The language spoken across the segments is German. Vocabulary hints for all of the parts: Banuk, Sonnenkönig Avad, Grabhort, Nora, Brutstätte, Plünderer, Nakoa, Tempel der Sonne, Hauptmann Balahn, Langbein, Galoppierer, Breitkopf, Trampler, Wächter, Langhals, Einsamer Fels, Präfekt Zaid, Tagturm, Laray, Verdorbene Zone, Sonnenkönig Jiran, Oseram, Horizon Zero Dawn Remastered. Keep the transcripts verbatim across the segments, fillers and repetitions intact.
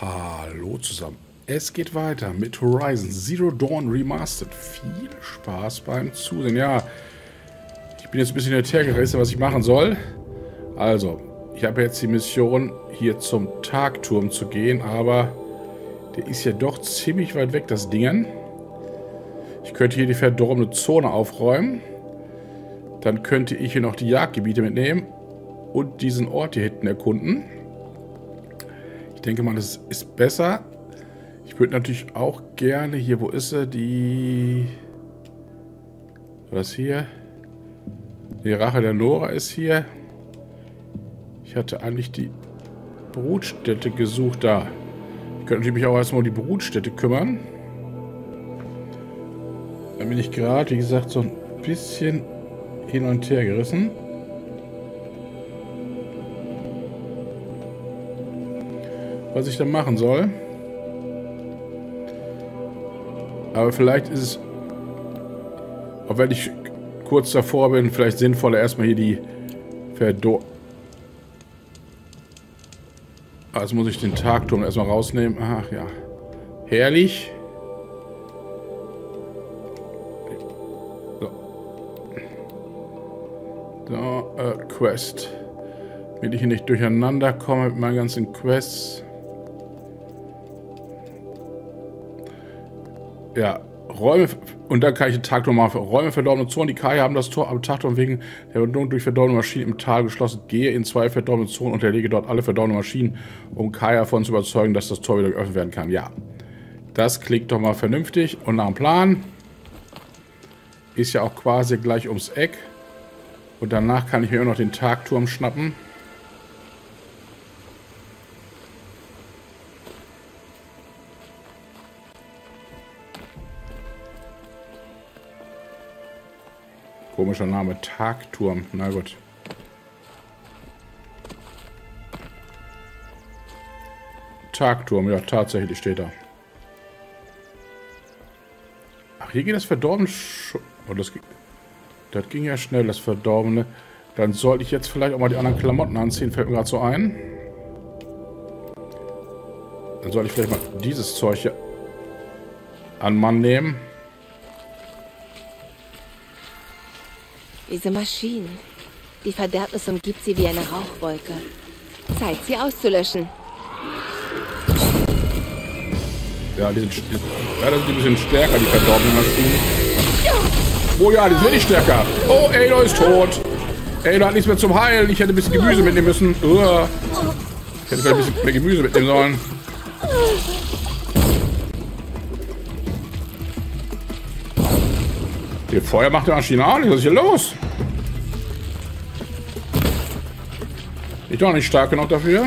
Hallo zusammen. Es geht weiter mit Horizon Zero Dawn Remastered. Viel Spaß beim Zusehen. Ja, ich bin jetzt ein bisschen hinterhergerissen, was ich machen soll. Also, ich habe jetzt die Mission, hier zum Tagturm zu gehen, aber der ist ja doch ziemlich weit weg, das Ding. Ich könnte hier die verdorbene Zone aufräumen. Dann könnte ich hier noch die Jagdgebiete mitnehmen und diesen Ort hier hinten erkunden. Ich denke mal, das ist besser. Ich würde natürlich auch gerne hier, wo ist sie, die... Was hier? Die Rache der Nora ist hier. Ich hatte eigentlich die Brutstätte gesucht da. Ich könnte mich auch erstmal um die Brutstätte kümmern. Da bin ich gerade, wie gesagt, so ein bisschen hin und her gerissen. Was ich da machen soll. Aber vielleicht ist es, auch wenn ich kurz davor bin, vielleicht sinnvoller erstmal hier die Verdor... Also muss ich den Tagturm erstmal rausnehmen. Ach ja. Herrlich. So. So, äh, Quest. Damit ich hier nicht durcheinander komme mit meinen ganzen Quests. Ja, Räume, und dann kann ich den Tagturm machen. Räume verdorbene Zonen. Die Carja haben das Tor am Tagturm wegen der Verdorbenung durch verdorbene Maschinen im Tal geschlossen. Gehe in zwei verdorbene Zonen und erlege dort alle verdorbene Maschinen, um Carja davon zu überzeugen, dass das Tor wieder geöffnet werden kann. Ja, das klingt doch mal vernünftig und nach dem Plan. Ist ja auch quasi gleich ums Eck. Und danach kann ich mir immer noch den Tagturm schnappen. Komischer Name, Tagturm. Na gut. Tagturm, ja, tatsächlich steht da. Ach, hier geht das Verdorbene. Oh, das, das ging ja schnell, das Verdorbene. Dann sollte ich jetzt vielleicht auch mal die anderen Klamotten anziehen, fällt mir gerade so ein. Dann sollte ich vielleicht mal dieses Zeug hier an Mann nehmen. Diese Maschinen. Die Verderbnis umgibt sie wie eine Rauchwolke. Zeit, sie auszulöschen. Ja, die sind, ja, das sind ein bisschen stärker, die verdorbenen Maschinen. Oh ja, die sind wirklich stärker. Oh, Aloy ist tot. Aloy hat nichts mehr zum Heilen. Ich hätte ein bisschen Gemüse mitnehmen müssen. Uah. Ich hätte vielleicht ein bisschen mehr Gemüse mitnehmen sollen. Hier Feuer macht der Maschine auch nicht. Was ist hier los? Ich bin doch nicht stark genug dafür.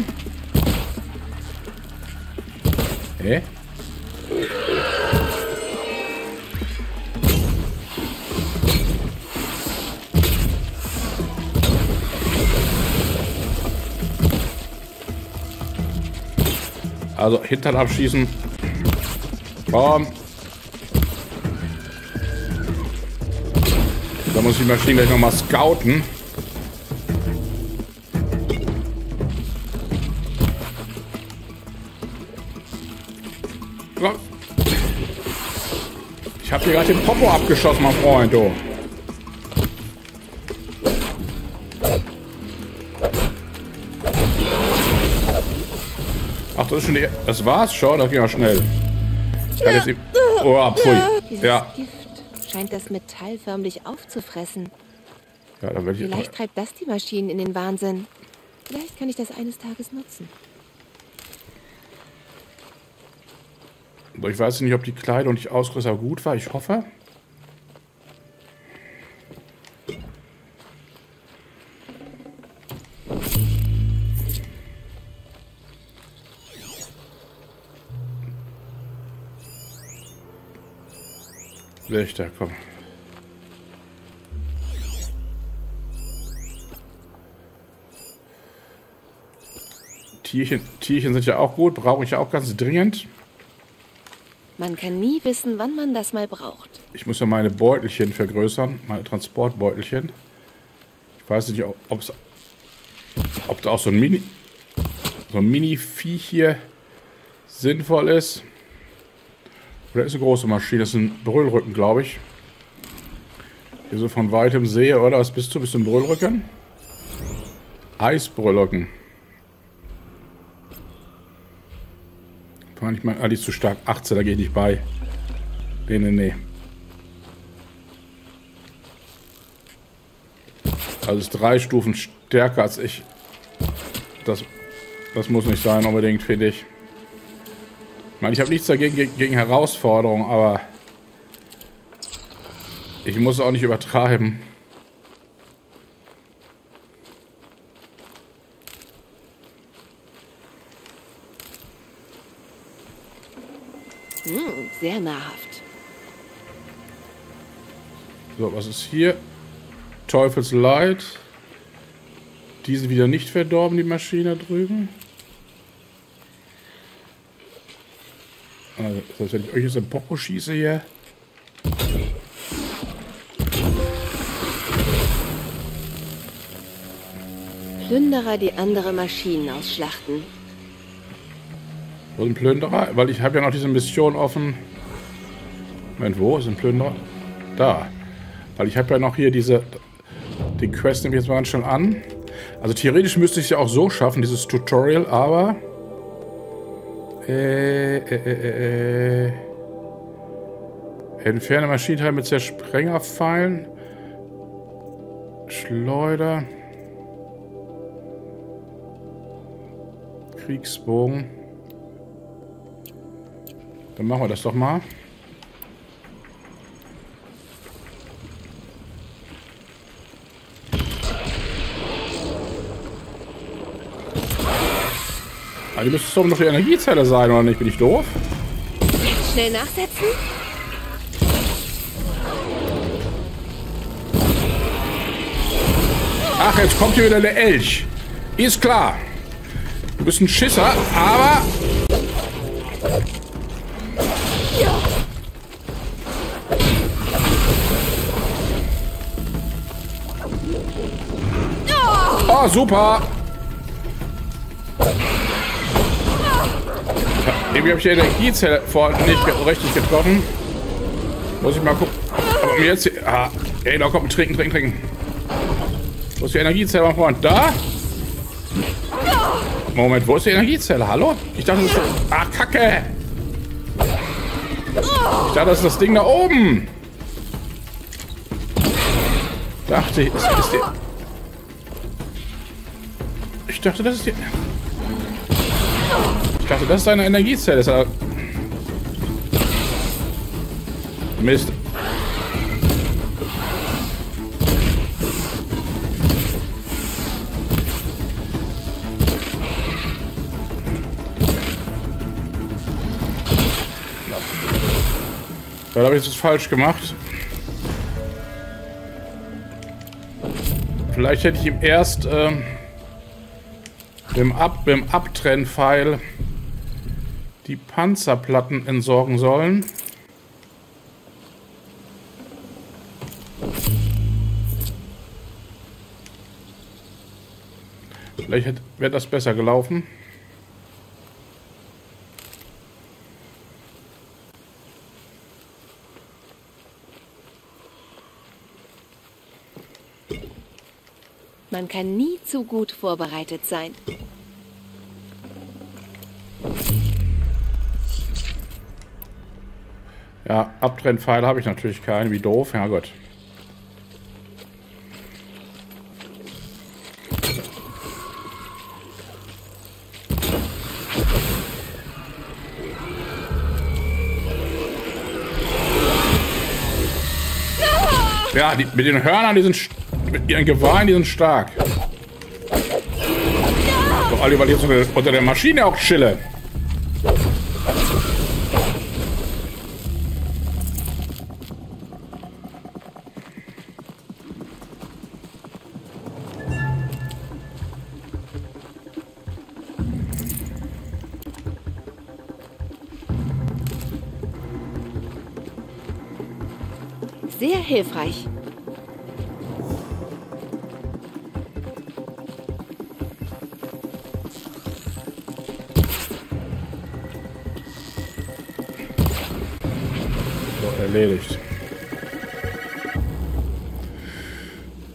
Hä? Also Hintern abschießen. Komm. Da muss ich die Maschine gleich nochmal scouten. Ich habe hier gerade den Popo abgeschossen, mein Freund. Oh. Ach, das ist schon die... Das war's schon? Das ging ja schnell. Oh, pfui. Ja. Scheint das Metall förmlich aufzufressen. Ja, dann ich Vielleicht mal. treibt das die Maschinen in den Wahnsinn. Vielleicht kann ich das eines Tages nutzen. Ich weiß nicht, ob die Kleidung und die Ausrüstung gut war. Ich hoffe. Wächter, komm. Tierchen, Tierchen sind ja auch gut, brauche ich ja auch ganz dringend. Man kann nie wissen, wann man das mal braucht. Ich muss ja meine Beutelchen vergrößern, meine Transportbeutelchen. Ich weiß nicht, ob's, ob da auch so ein Mini, so ein Mini-Vieh hier sinnvoll ist. Oder ist eine große Maschine, das ist ein Brüllrücken, glaube ich. Hier so von weitem sehe, oder? Was bist du? Bist du ein Brüllrücken? Eisbrüllrücken. Fand ich mal, ah, die ist zu stark. achtzehn, da gehe ich nicht bei. Nee, nee, nee. Also ist drei Stufen stärker als ich. Das, das muss nicht sein unbedingt, finde ich. Ich meine, ich habe nichts dagegen gegen, gegen Herausforderungen, aber ich muss auch nicht übertreiben. Mm, sehr nahrhaft. So, was ist hier? Teufelsleid. Die sind wieder nicht verdorben, die Maschine drüben. Also, das heißt, wenn ich euch jetzt im Popo schieße hier. Plünderer, die andere Maschinen ausschlachten. Wo ist ein Plünderer? Weil ich habe ja noch diese Mission offen. Moment, wo ist ein Plünderer? Da. Weil ich habe ja noch hier diese... Die Quest nehme ich jetzt mal ganz schnell an. Also theoretisch müsste ich es ja auch so schaffen, dieses Tutorial, aber... Äh, äh, äh, äh... Entferne Maschinenteil mit Zersprengerpfeilen. Schleuder. Kriegsbogen. Dann machen wir das doch mal. Aber die müsste doch noch die Energiezelle sein, oder nicht? Bin ich doof? Schnell nachsetzen? Ach, jetzt kommt hier wieder eine Elch. Ist klar. Du bist ein Schisser, aber... Oh, super! Irgendwie habe ich die Energiezelle vorhin nicht ge richtig getroffen. Muss ich mal gucken. Aber mir jetzt hier. Ah, ey, da kommt ein Trinken, Trinken, Trinken. Wo ist die Energiezelle, mein Freund? Da? Moment, wo ist die Energiezelle? Hallo? Ich dachte, das ist. Ah, Kacke! Ich dachte, das ist das Ding da oben. Dachte ich, ist, ist der. Ich dachte, das ist die. Ich dachte, das ist eine Energiezelle. Das ist Mist. Da habe ich es falsch gemacht. Vielleicht hätte ich ihm erst ähm, mit dem Ab mit dem Abtrennpfeil die Panzerplatten entsorgen sollen. Vielleicht wäre das besser gelaufen. Man kann nie zu gut vorbereitet sein. Ja, Abtrennpfeile habe ich natürlich keinen. Wie doof. Ja, gut. Ja, die, mit den Hörnern, die sind mit ihren Geweihen, die sind stark. Doch alle, weil ich jetzt unter, unter der Maschine auch chille. Sehr hilfreich. doch erledigt.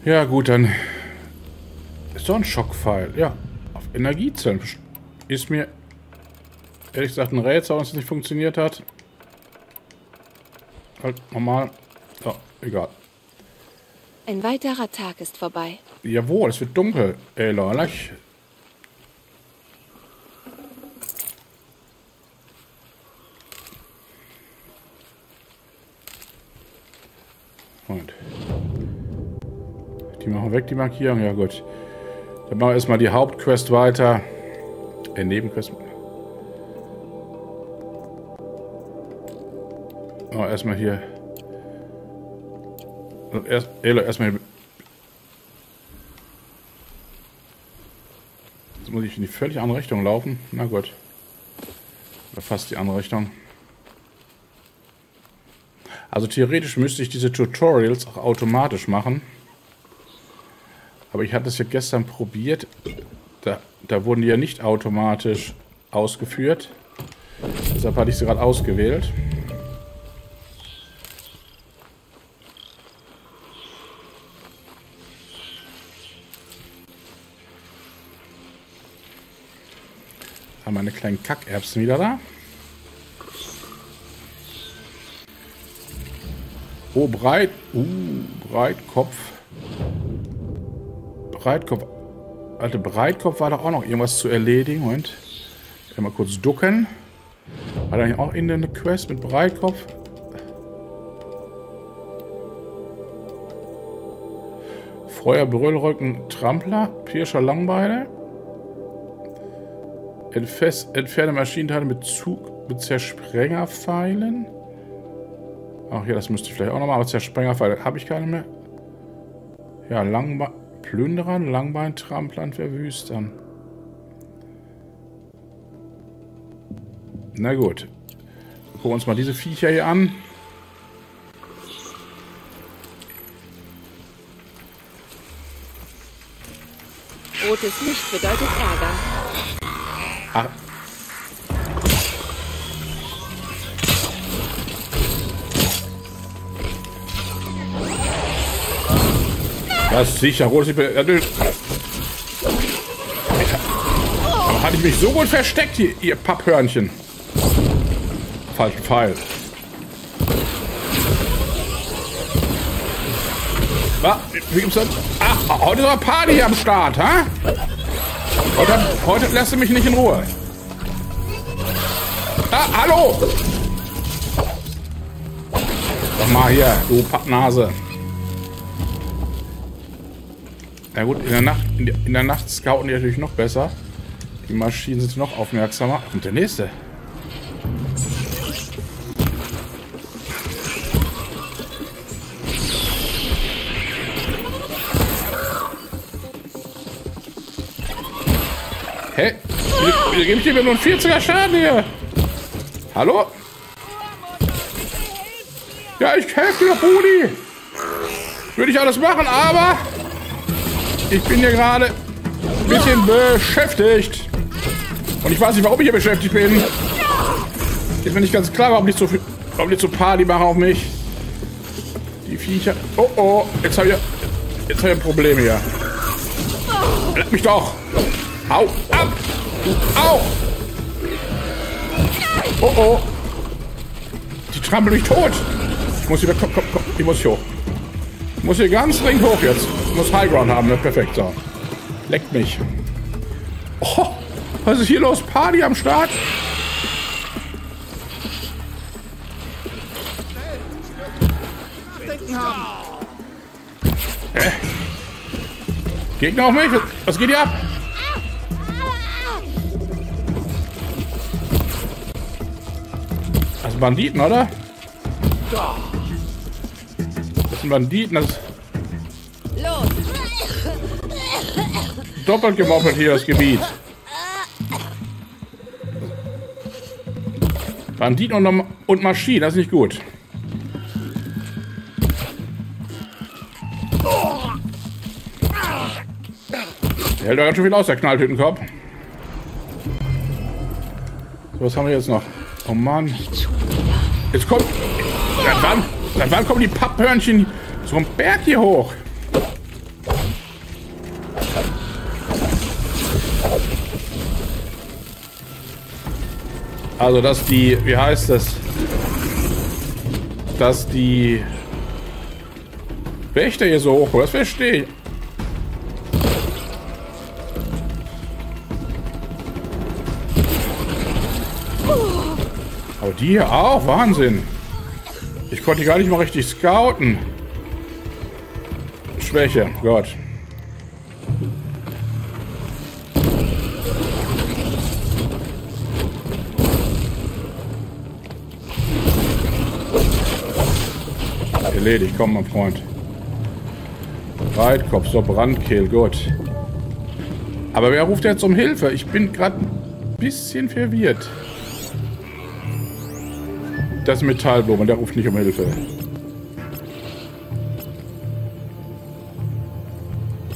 Ja gut, dann ist doch ein Schockpfeil. Ja, auf Energiezellen. Ist mir ehrlich gesagt ein Rätsel, warum es nicht funktioniert hat. Halt normal. Ja, egal. Ein weiterer Tag ist vorbei. Jawohl, es wird dunkel. Ey, Lola. Und die machen weg, die Markierung. Ja, gut. Dann machen wir erstmal die Hauptquest weiter. Äh, Nebenquest. Oh, erstmal hier. Also erst, Elo, erstmal hier. Jetzt muss ich in die völlig andere Richtung laufen. Na gut. Oder fast die andere Richtung. Also theoretisch müsste ich diese Tutorials auch automatisch machen. Aber ich hatte es ja gestern probiert. Da, da wurden die ja nicht automatisch ausgeführt. Deshalb hatte ich sie gerade ausgewählt. Haben meine kleinen Kackerbsen wieder da. Oh, Breit... Uh, Breitkopf. Breitkopf. Alter, Breitkopf war da auch noch irgendwas zu erledigen. Moment. Ich kann mal kurz ducken. War da nicht auch irgendeine Quest mit Breitkopf? Feuerbrüllrücken, Trampler, Pirscher Langbeine. Entfest, entferne Maschinenteile mit Zug, mit Zersprengerpfeilen. Ach ja, das müsste ich vielleicht auch nochmal, aber Zersprengerpfeile habe ich keine mehr. Ja, Langbein, Plünderern, Langbein, Tramplern, Verwüstern. Na gut. Wir gucken uns mal diese Viecher hier an. Rotes Licht bedeutet Ärger. Ach. Das sicher, rotes Licht. Natürlich. Aber hatte ich mich so gut versteckt hier, ihr Papphörnchen. Falschen Pfeil. Was? Wie gibt's das? Ach, heute ist eine Party am Start, ha? Heute, heute lässt du mich nicht in Ruhe. Ah, hallo! Doch mal hier, du Pappnase. Na gut, in der Nacht, in der, in der Nacht scouten die natürlich noch besser. Die Maschinen sind noch aufmerksamer. Und der nächste. Hey, wieso gebe ich dir nur einen vierziger Schaden hier? Hallo? Ja, ich helfe dir, Budi. Würde ich alles machen, aber ich bin hier gerade ein bisschen beschäftigt. Und ich weiß nicht, warum ich hier beschäftigt bin. Ist mir nicht ganz klar, warum die so viel, warum die so Party machen auf mich. Die Viecher. Oh oh, jetzt habe ich, jetzt habe ich ein Problem hier. Lass mich doch. Hau ab! Du auch! Oh oh! Die trampeln mich tot! Ich muss hier, komm, komm, komm, ich muss hier hoch. Ich muss hier ganz ring hoch jetzt. Ich muss Highground haben, das perfekt sein. Leckt mich. Oh, was ist hier los? Party am Start? Hä? Gegner auf mich? Was geht hier ab? Banditen, oder? Das sind Banditen, das ist doppelt gemoppelt hier das Gebiet. Banditen und, und Maschinen, das ist nicht gut. Der hält doch ganz schön viel aus, der Knalltütenkopf. Was haben wir jetzt noch? Oh Mann. Jetzt kommt. Seit wann, seit wann kommen die Papphörnchen so einen Berg hier hoch? Also, dass die, wie heißt das? Dass die Wächter hier so hoch, das verstehe ich. Aber die hier auch, Wahnsinn. Ich konnte die gar nicht mal richtig scouten. Schwäche, Gott. Erledigt, komm, mein Freund. Breitkopf, so Brandkehl, gut. Aber wer ruft jetzt um Hilfe? Ich bin gerade ein bisschen verwirrt. Das ist Metallblumen, der ruft nicht um Hilfe.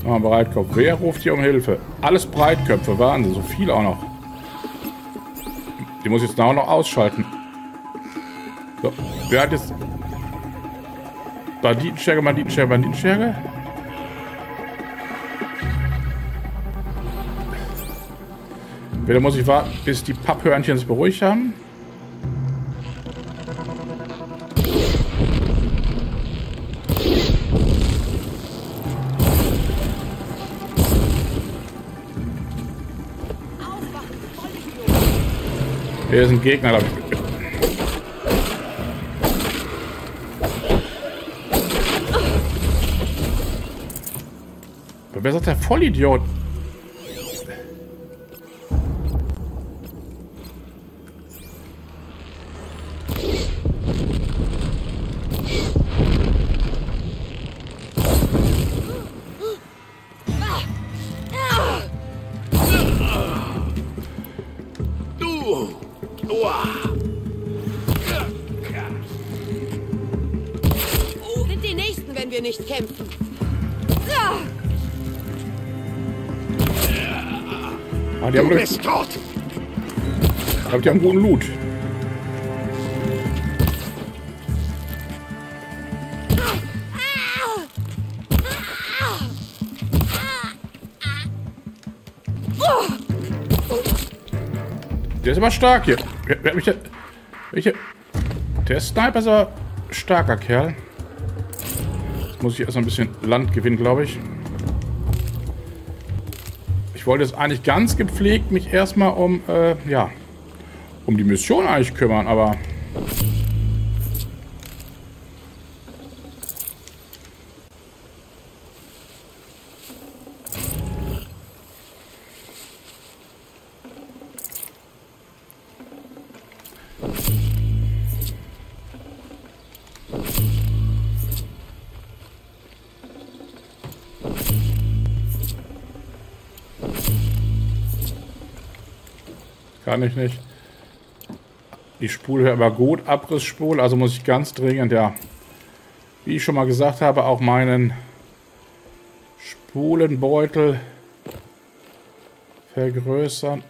Ah, Breitkopf, wer ruft hier um Hilfe? Alles Breitköpfe, Wahnsinn, so viel auch noch. Die muss ich jetzt auch noch ausschalten. So, wer hat jetzt... Banditenscherge, Banditenscherge, Banditenscherge. Wieder muss ich warten, bis die Papphörnchen sich beruhigt haben. Hier ist ein Gegner, glaube ich. Wer sagt der Vollidiot? Sind die Nächsten, wenn wir nicht kämpfen. Ah, die haben du bist tot! Ich glaube, die haben guten Loot. Der ist aber stark hier. Wer, wer mich da, welche? Der Sniper ist aber starker Kerl. Jetzt muss ich erst noch ein bisschen Land gewinnen, glaube ich. Ich wollte jetzt eigentlich ganz gepflegt mich erstmal um, äh, ja, um die Mission eigentlich kümmern, aber... Kann ich nicht. Die Spule hört aber gut, Abrissspule, also muss ich ganz dringend, ja, wie ich schon mal gesagt habe, auch meinen Spulenbeutel vergrößern.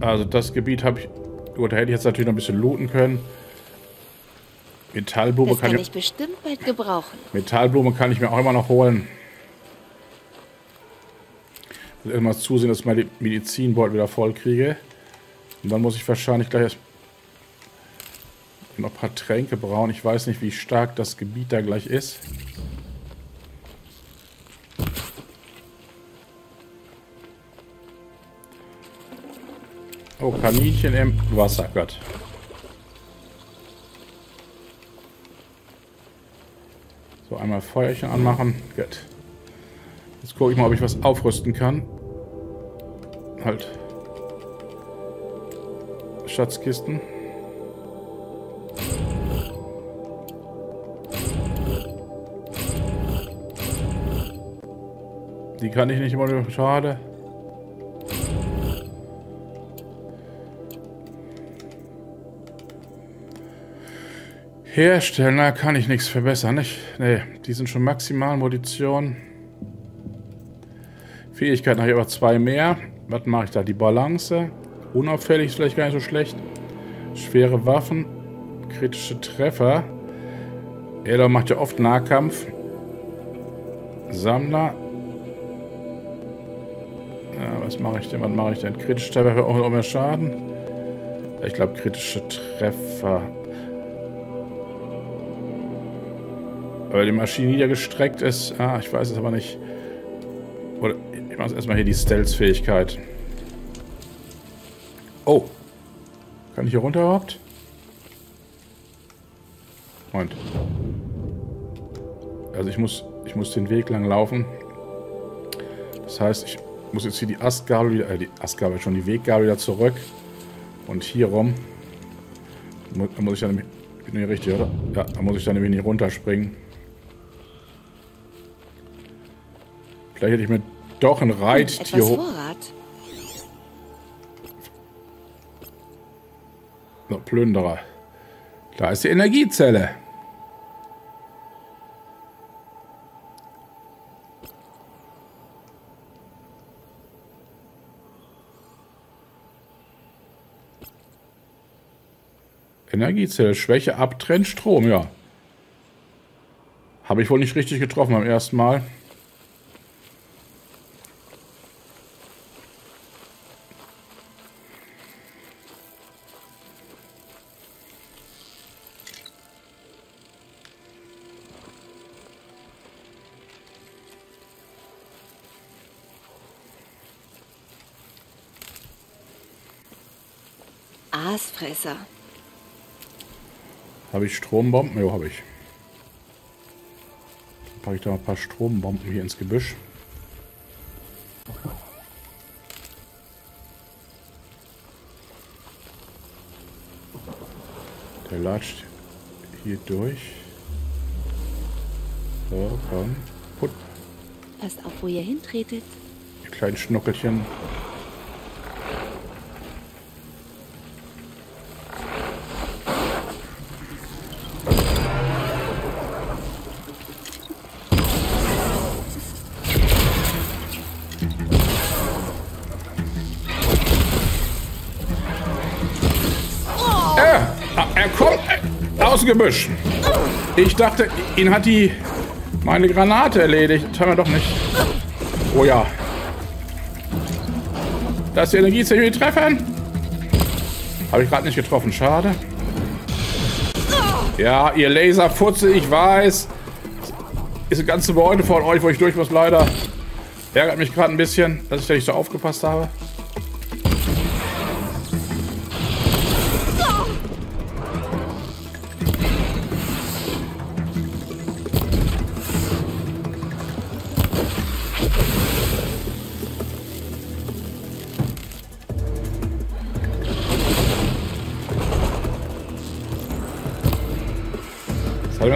Also das Gebiet habe ich, gut, da hätte ich jetzt natürlich noch ein bisschen looten können. Metallblume kann, kann ich, ich bestimmt bald gebrauchen. Metallblume kann ich mir auch immer noch holen. Irgendwas zusehen, dass ich meine Medizinbeutel wieder voll kriege. Und dann muss ich wahrscheinlich gleich erst noch ein paar Tränke brauen. Ich weiß nicht, wie stark das Gebiet da gleich ist. Oh, Kaninchen im Wasser, Gott. So, einmal Feuerchen anmachen. Gut. Jetzt gucke ich mal, ob ich was aufrüsten kann. Halt. Schatzkisten. Die kann ich nicht immer. Schade. Herstellen, da kann ich nichts verbessern, nicht? Nee, die sind schon maximal Munition. Fähigkeiten habe ich aber zwei mehr. Was mache ich da? Die Balance. Unauffällig ist vielleicht gar nicht so schlecht. Schwere Waffen. Kritische Treffer. Aloy macht ja oft Nahkampf. Sammler. Ja, was mache ich denn? Was mache ich denn? Kritische Treffer auch noch mehr Schaden. Ich glaube, kritische Treffer. Weil die Maschine niedergestreckt ist. Ah, ich weiß es aber nicht. Oder ich mache erstmal hier die Stealth-Fähigkeit. Oh. Kann ich hier runter überhaupt? Moment. Also ich muss, ich muss den Weg lang laufen. Das heißt, ich muss jetzt hier die Astgabel wieder, äh, die Astgabel schon, die Weggabel wieder zurück. Und hier rum. Da muss ich dann nämlich, bin ich richtig, oder? Ja, da muss ich dann nämlich nicht runterspringen. Vielleicht hätte ich mir doch ein Reittier hoch. So, Plünderer. Da ist die Energiezelle. Energiezelle, Schwäche, abtrennt, Strom, ja. Habe ich wohl nicht richtig getroffen beim ersten Mal. Aasfresser. Habe ich Strombomben? Jo, habe ich. Dann packe ich da mal ein paar Strombomben hier ins Gebüsch. Der latscht hier durch. So, komm. Put. Passt auf, wo ihr hintretet. Die kleinen Schnuckelchen. Gebüsch. Ich dachte, ihn hat die meine Granate erledigt. Das haben wir doch nicht. Oh ja. Das ist die Energiezelle treffen. Habe ich gerade nicht getroffen. Schade. Ja, ihr Laserfutze, ich weiß. Ist eine ganze Beute von euch, wo ich durch muss, leider. Ärgert mich gerade ein bisschen, dass ich da nicht so aufgepasst habe.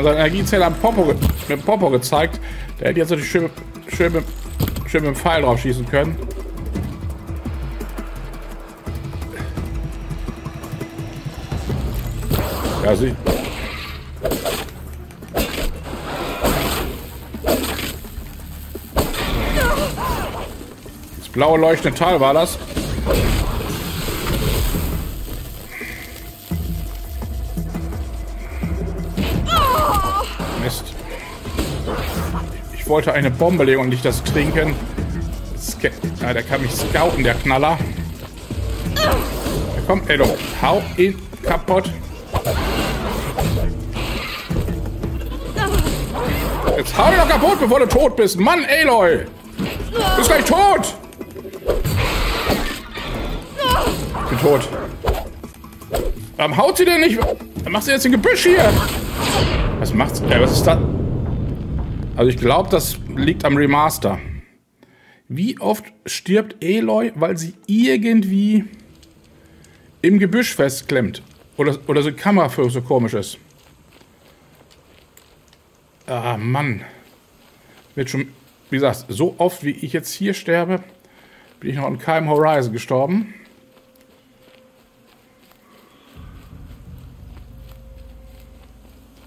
Seine Energiezelle am Popo mit dem Popo gezeigt. Der hätte jetzt natürlich schön, schön, schön mit dem Pfeil drauf schießen können. Ja, sie. Das blaue leuchtende Teil war das. Ich wollte eine Bombe legen und nicht das Trinken. Ja, der kann mich scouten, der Knaller. Ja, komm, ey, doch. Hau ihn kaputt. Jetzt hau ihn doch kaputt, bevor du tot bist. Mann, Aloy! Du bist gleich tot! Ich bin tot. Warum haut sie denn nicht? Dann macht sie jetzt ein Gebüsch hier. Was macht sie? Ja, was ist das? Also ich glaube, das liegt am Remaster. Wie oft stirbt Aloy, weil sie irgendwie im Gebüsch festklemmt? Oder, oder so die Kamera für so komisch ist. Ah, Mann. Wird schon, wie gesagt, so oft, wie ich jetzt hier sterbe, bin ich noch in keinem Horizon gestorben.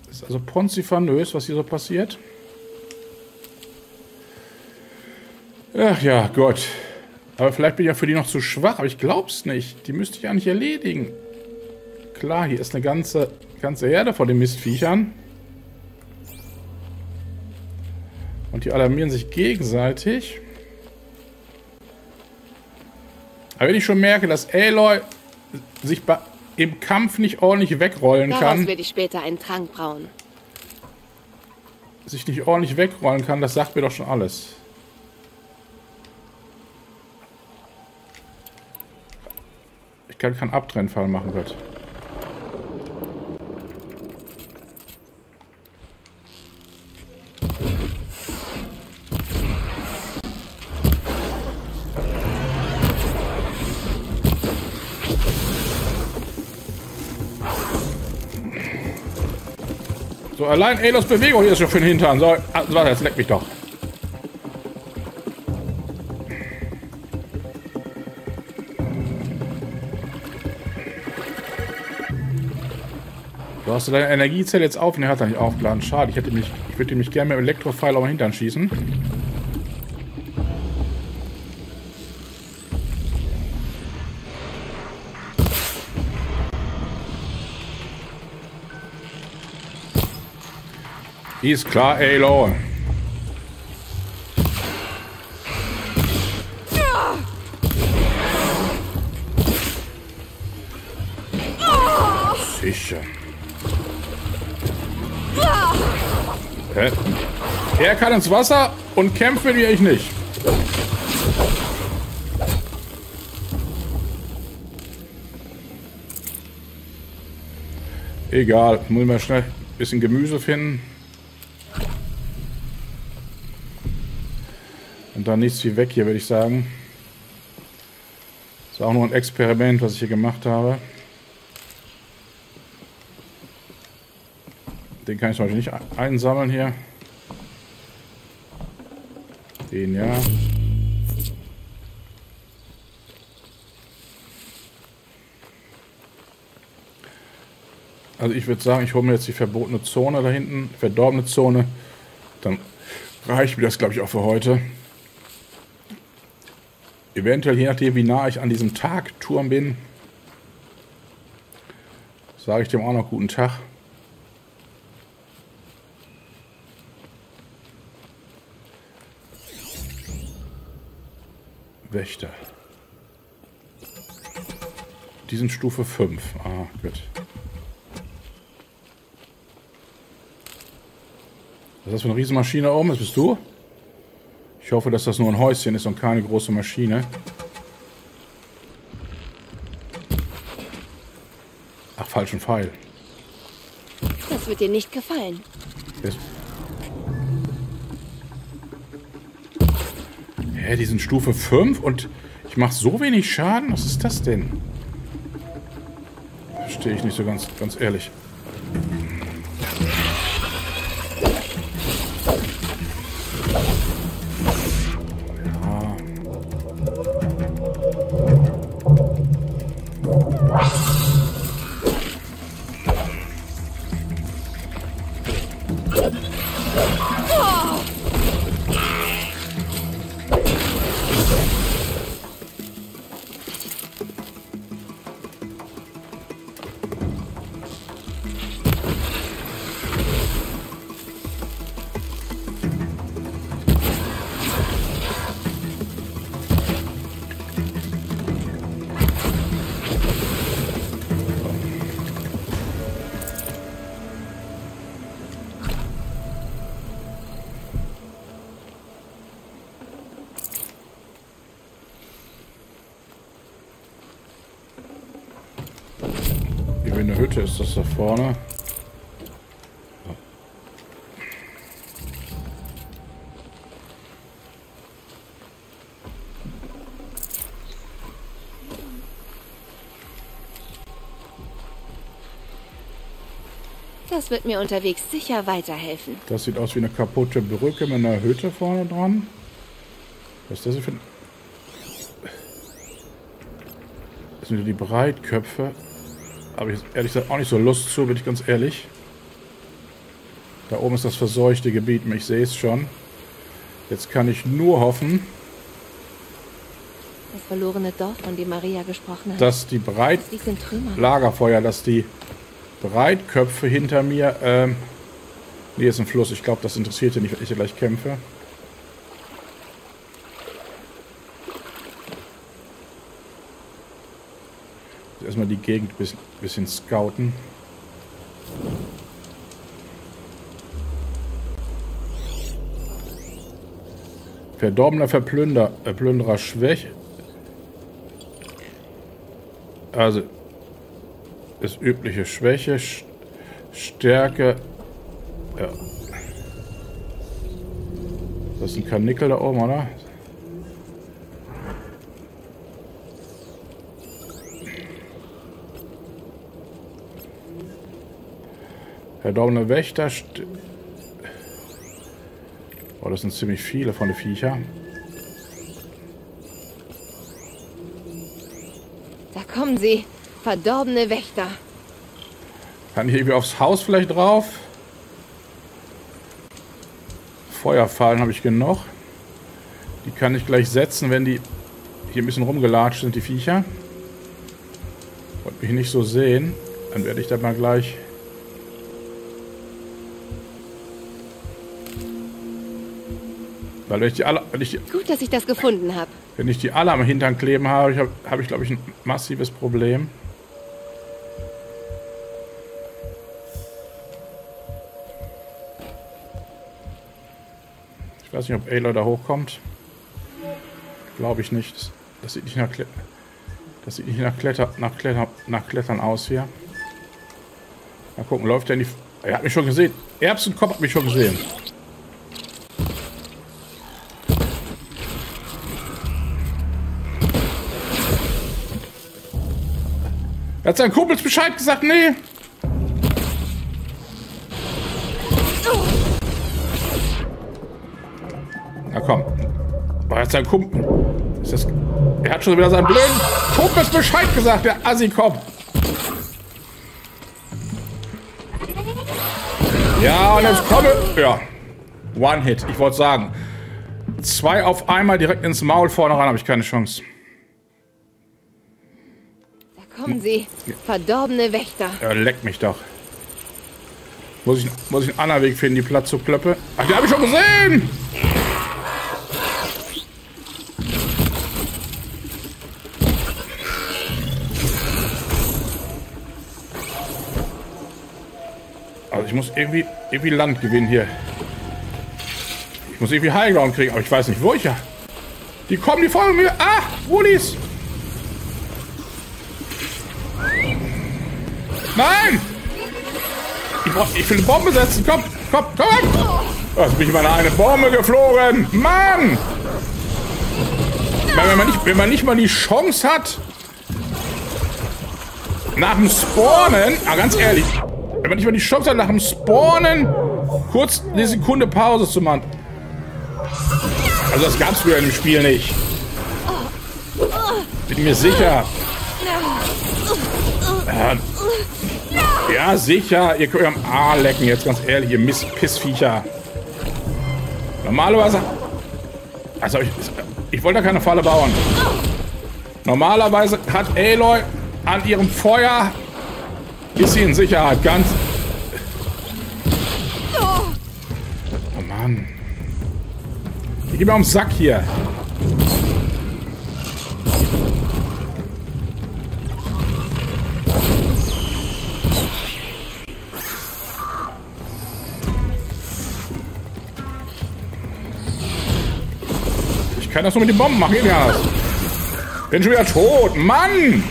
Das ist also ponzifanös, was hier so passiert. Ach ja, Gott. Aber vielleicht bin ich ja für die noch zu schwach, aber ich glaub's nicht. Die müsste ich ja nicht erledigen. Klar, hier ist eine ganze, ganze Herde von den Mistviechern. Und die alarmieren sich gegenseitig. Aber wenn ich schon merke, dass Aloy sich im Kampf nicht ordentlich wegrollen kann. Daraus werde ich später einen Trank brauen. Sich nicht ordentlich wegrollen kann, das sagt mir doch schon alles. Ich kann keinen Abtrennfall machen, Gott. So, allein Alos Bewegung hier ist schon für den Hintern. So, also, warte, jetzt leck mich doch. Du hast deine Energiezelle jetzt auf? Ne, hat er nicht aufgeladen. Schade, ich hätte mich, ich würde mich gerne mit dem Elektropfeil auf den Hintern schießen. Ist klar, Aloy. Sicher. Hä? Er kann ins Wasser und kämpft mit mir, ich nicht. Egal, muss mal schnell ein bisschen Gemüse finden. Da nichts viel weg hier, würde ich sagen. Das ist auch nur ein Experiment, was ich hier gemacht habe. Den kann ich zum Beispiel nicht einsammeln hier. Den ja. Also ich würde sagen, ich hole mir jetzt die verbotene Zone da hinten, verdorbene Zone. Dann reicht mir das, glaube ich, auch für heute. Eventuell, je nachdem, wie nah ich an diesem Tagturm bin, sage ich dem auch noch guten Tag. Wächter. Die sind Stufe fünf. Ah, gut. Was ist das für eine Riesenmaschine da oben? Was bist du? Ich hoffe, dass das nur ein Häuschen ist und keine große Maschine. Ach, falschen Pfeil. Das wird dir nicht gefallen. Yes. Hä, die sind Stufe fünf und ich mache so wenig Schaden? Was ist das denn? Verstehe ich nicht so ganz, ganz ehrlich. Ist das da vorne? Das wird mir unterwegs sicher weiterhelfen. Das sieht aus wie eine kaputte Brücke mit einer Hütte vorne dran. Was ist das hier für ein... Das sind die Breitköpfe. Aber ich habe ehrlich gesagt auch nicht so Lust zu, bin ich ganz ehrlich. Da oben ist das verseuchte Gebiet, ich sehe es schon. Jetzt kann ich nur hoffen, Das verlorene Dorf, von dem Maria gesprochen hat. Dass die Breit... Das liegt in Trümmern. Lagerfeuer, dass die Breitköpfe hinter mir... Ähm, nee, ist ein Fluss. Ich glaube, das interessiert ihr nicht, wenn ich hier gleich kämpfe. Erstmal die Gegend ein bisschen, bisschen scouten. Verdorbener Verplünder, äh, Plünderer schwäch. Also ist übliche Schwäche, Sch Stärke. Ja. Das ist ein Karnickel da oben, oder? Verdorbene Wächter. Oh, das sind ziemlich viele von den Viechern. Da kommen sie. Verdorbene Wächter. Kann ich irgendwie aufs Haus vielleicht drauf? Feuerfallen habe ich genug. Die kann ich gleich setzen, wenn die hier ein bisschen rumgelatscht sind, die Viecher. Wollt mich nicht so sehen. Dann werde ich da mal gleich... Weil wenn ich die alle, wenn ich die, gut, dass ich das gefunden habe. Wenn ich die alle am Hintern kleben habe, habe hab ich, glaube ich, ein massives Problem. Ich weiß nicht, ob Aloy da hochkommt. Glaube ich nicht. Das sieht nicht nach, Klet das sieht nicht nach, Kletter nach, Kletter nach Klettern aus hier. Mal gucken, läuft der in die... Er hat mich schon gesehen. Erbsenkopf hat mich schon gesehen. Er hat seinen Kumpels Bescheid gesagt, nee. Na komm. Er hat seinen Kumpel. Ist das, er hat schon wieder seinen blöden Kumpels Bescheid gesagt, der Assi-Kopf. Ja, und jetzt komme. Ja. One Hit, ich wollte sagen. Zwei auf einmal direkt ins Maul, vorne ran habe ich keine Chance. Kommen Sie, verdorbene Wächter. Ja, leck mich doch. Muss ich, muss ich einen anderen Weg finden, die Platz zu klöppe? Ach, die habe ich schon gesehen! Also ich muss irgendwie, irgendwie Land gewinnen hier. Ich muss irgendwie Highground kriegen, aber ich weiß nicht, wo ich ja... Die kommen, die folgen mir! Ah, Woolies! Nein! Ich, brauch, ich will eine Bombe setzen. Komm, komm, komm! Jetzt bin ich mal eine Bombe geflogen. Mann! Wenn man, nicht, wenn man nicht mal die Chance hat, nach dem Spawnen, aber ganz ehrlich, wenn man nicht mal die Chance hat, nach dem Spawnen kurz eine Sekunde Pause zu machen. Also das gab's früher im Spiel nicht. Bin mir sicher. Ja. Ja, sicher. Ihr könnt am A lecken, jetzt ganz ehrlich, ihr Mist-Pissviecher. Normalerweise... Also, ich, ich wollte da keine Falle bauen. Normalerweise hat Aloy an ihrem Feuer... Ist sie in Sicherheit, ganz... Oh Mann. Ich geh mir auf den Sack hier. Ich kann das nur mit den Bomben machen, ja. Bin schon wieder tot. Mann!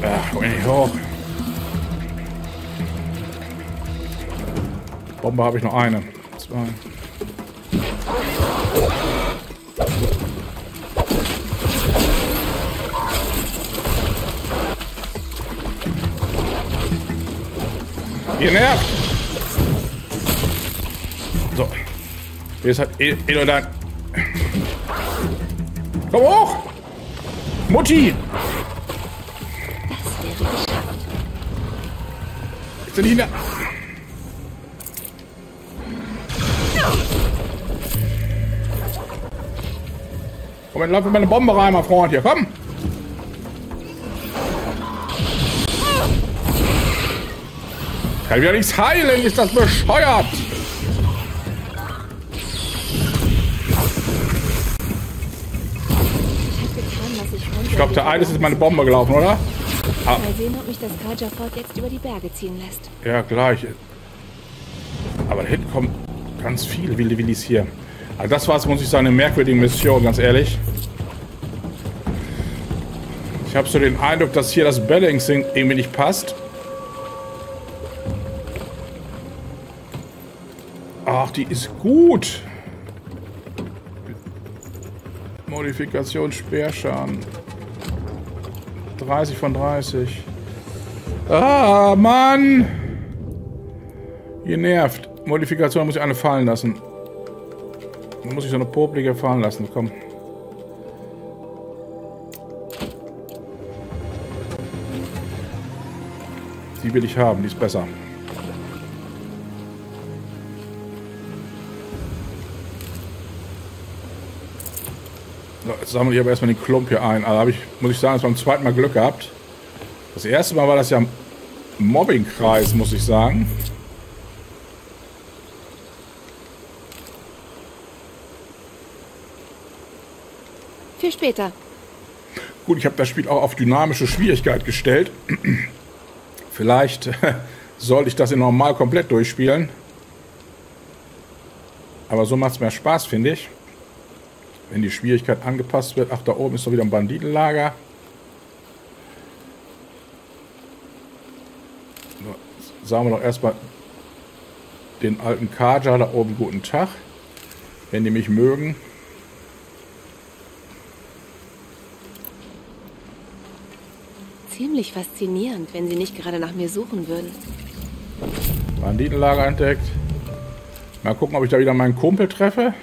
Ach, komm nicht hoch. Bombe habe ich noch eine. Zwei. Ihr nervt! So. Jetzt hat Aloy da. Komm hoch! Mutti! Ist er nicht mehr? Komm, dann lauf mit meine Bombe rein, mein Freund hier. Komm! Kann wieder nichts heilen, ist das bescheuert! Ich glaube, der eine ist meine Bombe gelaufen, oder? Ah. Mal sehen, ob mich das Carja-Fort jetzt über die Berge ziehen lässt. Ja, gleich. Aber da hinten kommt ganz viel wilde Willis hier. Also das war es, muss ich sagen, eine merkwürdige Mission, ganz ehrlich. Ich habe so den Eindruck, dass hier das Balancing irgendwie nicht passt. Ach, die ist gut. Modifikation Speerschaden. dreißig von dreißig. Ah, Mann! Ihr nervt. Modifikation muss ich eine fallen lassen. Dann muss ich so eine Poplige fallen lassen. Komm. Die will ich haben. Die ist besser. Jetzt sammle ich aber erstmal den Klump hier ein. Also habe ich, muss ich sagen, das beim zweiten Mal Glück gehabt. Das erste Mal war das ja Mobbingkreis, muss ich sagen. Für später. Gut, ich habe das Spiel auch auf dynamische Schwierigkeit gestellt. Vielleicht sollte ich das in normal komplett durchspielen. Aber so macht es mehr Spaß, finde ich. Wenn die Schwierigkeit angepasst wird. Ach, da oben ist doch wieder ein Banditenlager. Sagen wir doch erstmal den alten Carja da oben guten Tag. Wenn die mich mögen. Ziemlich faszinierend, wenn sie nicht gerade nach mir suchen würden. Banditenlager entdeckt. Mal gucken, ob ich da wieder meinen Kumpel treffe.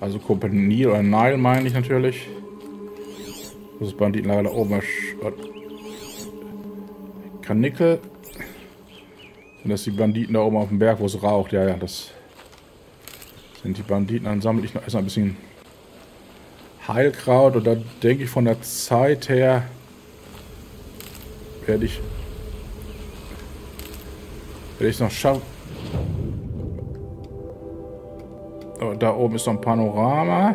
Also Kompanie oder Nile meine ich natürlich. Das ist Banditenlager da oben. Kanickel. Und das sind die Banditen da oben auf dem Berg, wo es raucht. Ja, ja, das sind die Banditen. Dann sammle ich noch erstmal ein bisschen Heilkraut. Und da denke ich, von der Zeit her werde ich werde ich es noch schaffen. Da oben ist noch ein Panorama.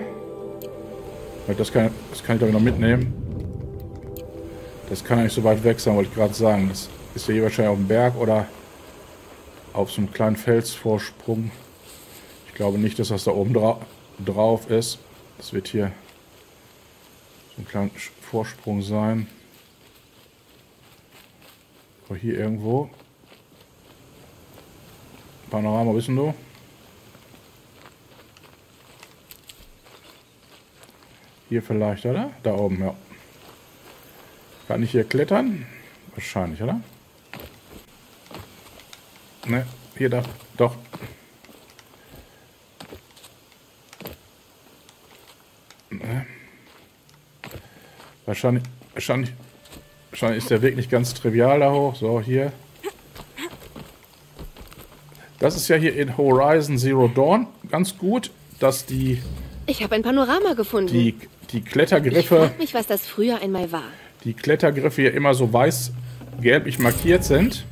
Das kann, das kann ich glaube ich noch mitnehmen. Das kann ja nicht so weit weg sein, wollte ich gerade sagen. Das ist ja hier wahrscheinlich auf dem Berg oder auf so einem kleinen Felsvorsprung. Ich glaube nicht, dass das da oben dra drauf ist. Das wird hier so ein kleiner Vorsprung sein. Aber hier irgendwo. Panorama, wissen du? Hier vielleicht, oder? Da oben, ja. Kann ich hier klettern? Wahrscheinlich, oder? Ne, hier da, doch. Ne. Wahrscheinlich, wahrscheinlich, wahrscheinlich ist der Weg nicht ganz trivial da hoch. So, hier. Das ist ja hier in Horizon Zero Dawn ganz gut, dass die... Ich habe ein Panorama gefunden. Die, die Klettergriffe... Ich frag mich, was das früher einmal war. Die Klettergriffe hier immer so weiß-gelblich markiert sind.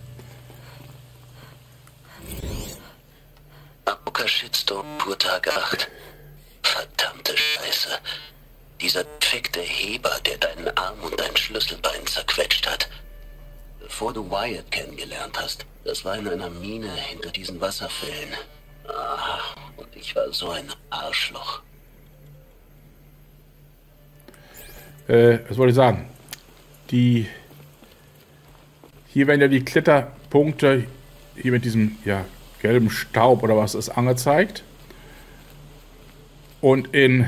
Apoka Shitstorm, pur Tag acht. Verdammte Scheiße. Dieser defekte Heber, der deinen Arm und dein Schlüsselbein zerquetscht hat. Bevor du Wyatt kennengelernt hast, das war in einer Mine hinter diesen Wasserfällen. Ah, und ich war so ein Arschloch. Äh, was wollte ich sagen? Die. Hier werden ja die Kletterpunkte hier mit diesem ja, gelben Staub oder was ist angezeigt. Und in.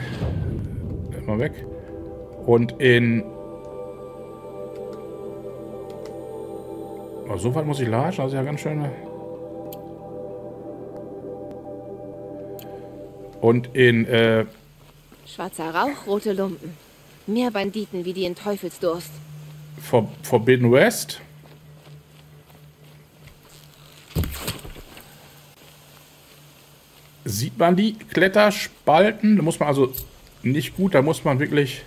Mal weg. Und in. Oh, so weit muss ich latschen, also ja ganz schön. Und in. Äh, Schwarzer Rauch, rote Lumpen. Mehr Banditen wie die in Teufelsdurst. For Forbidden West? Sieht man die Kletterspalten? Da muss man also nicht gut, da muss man wirklich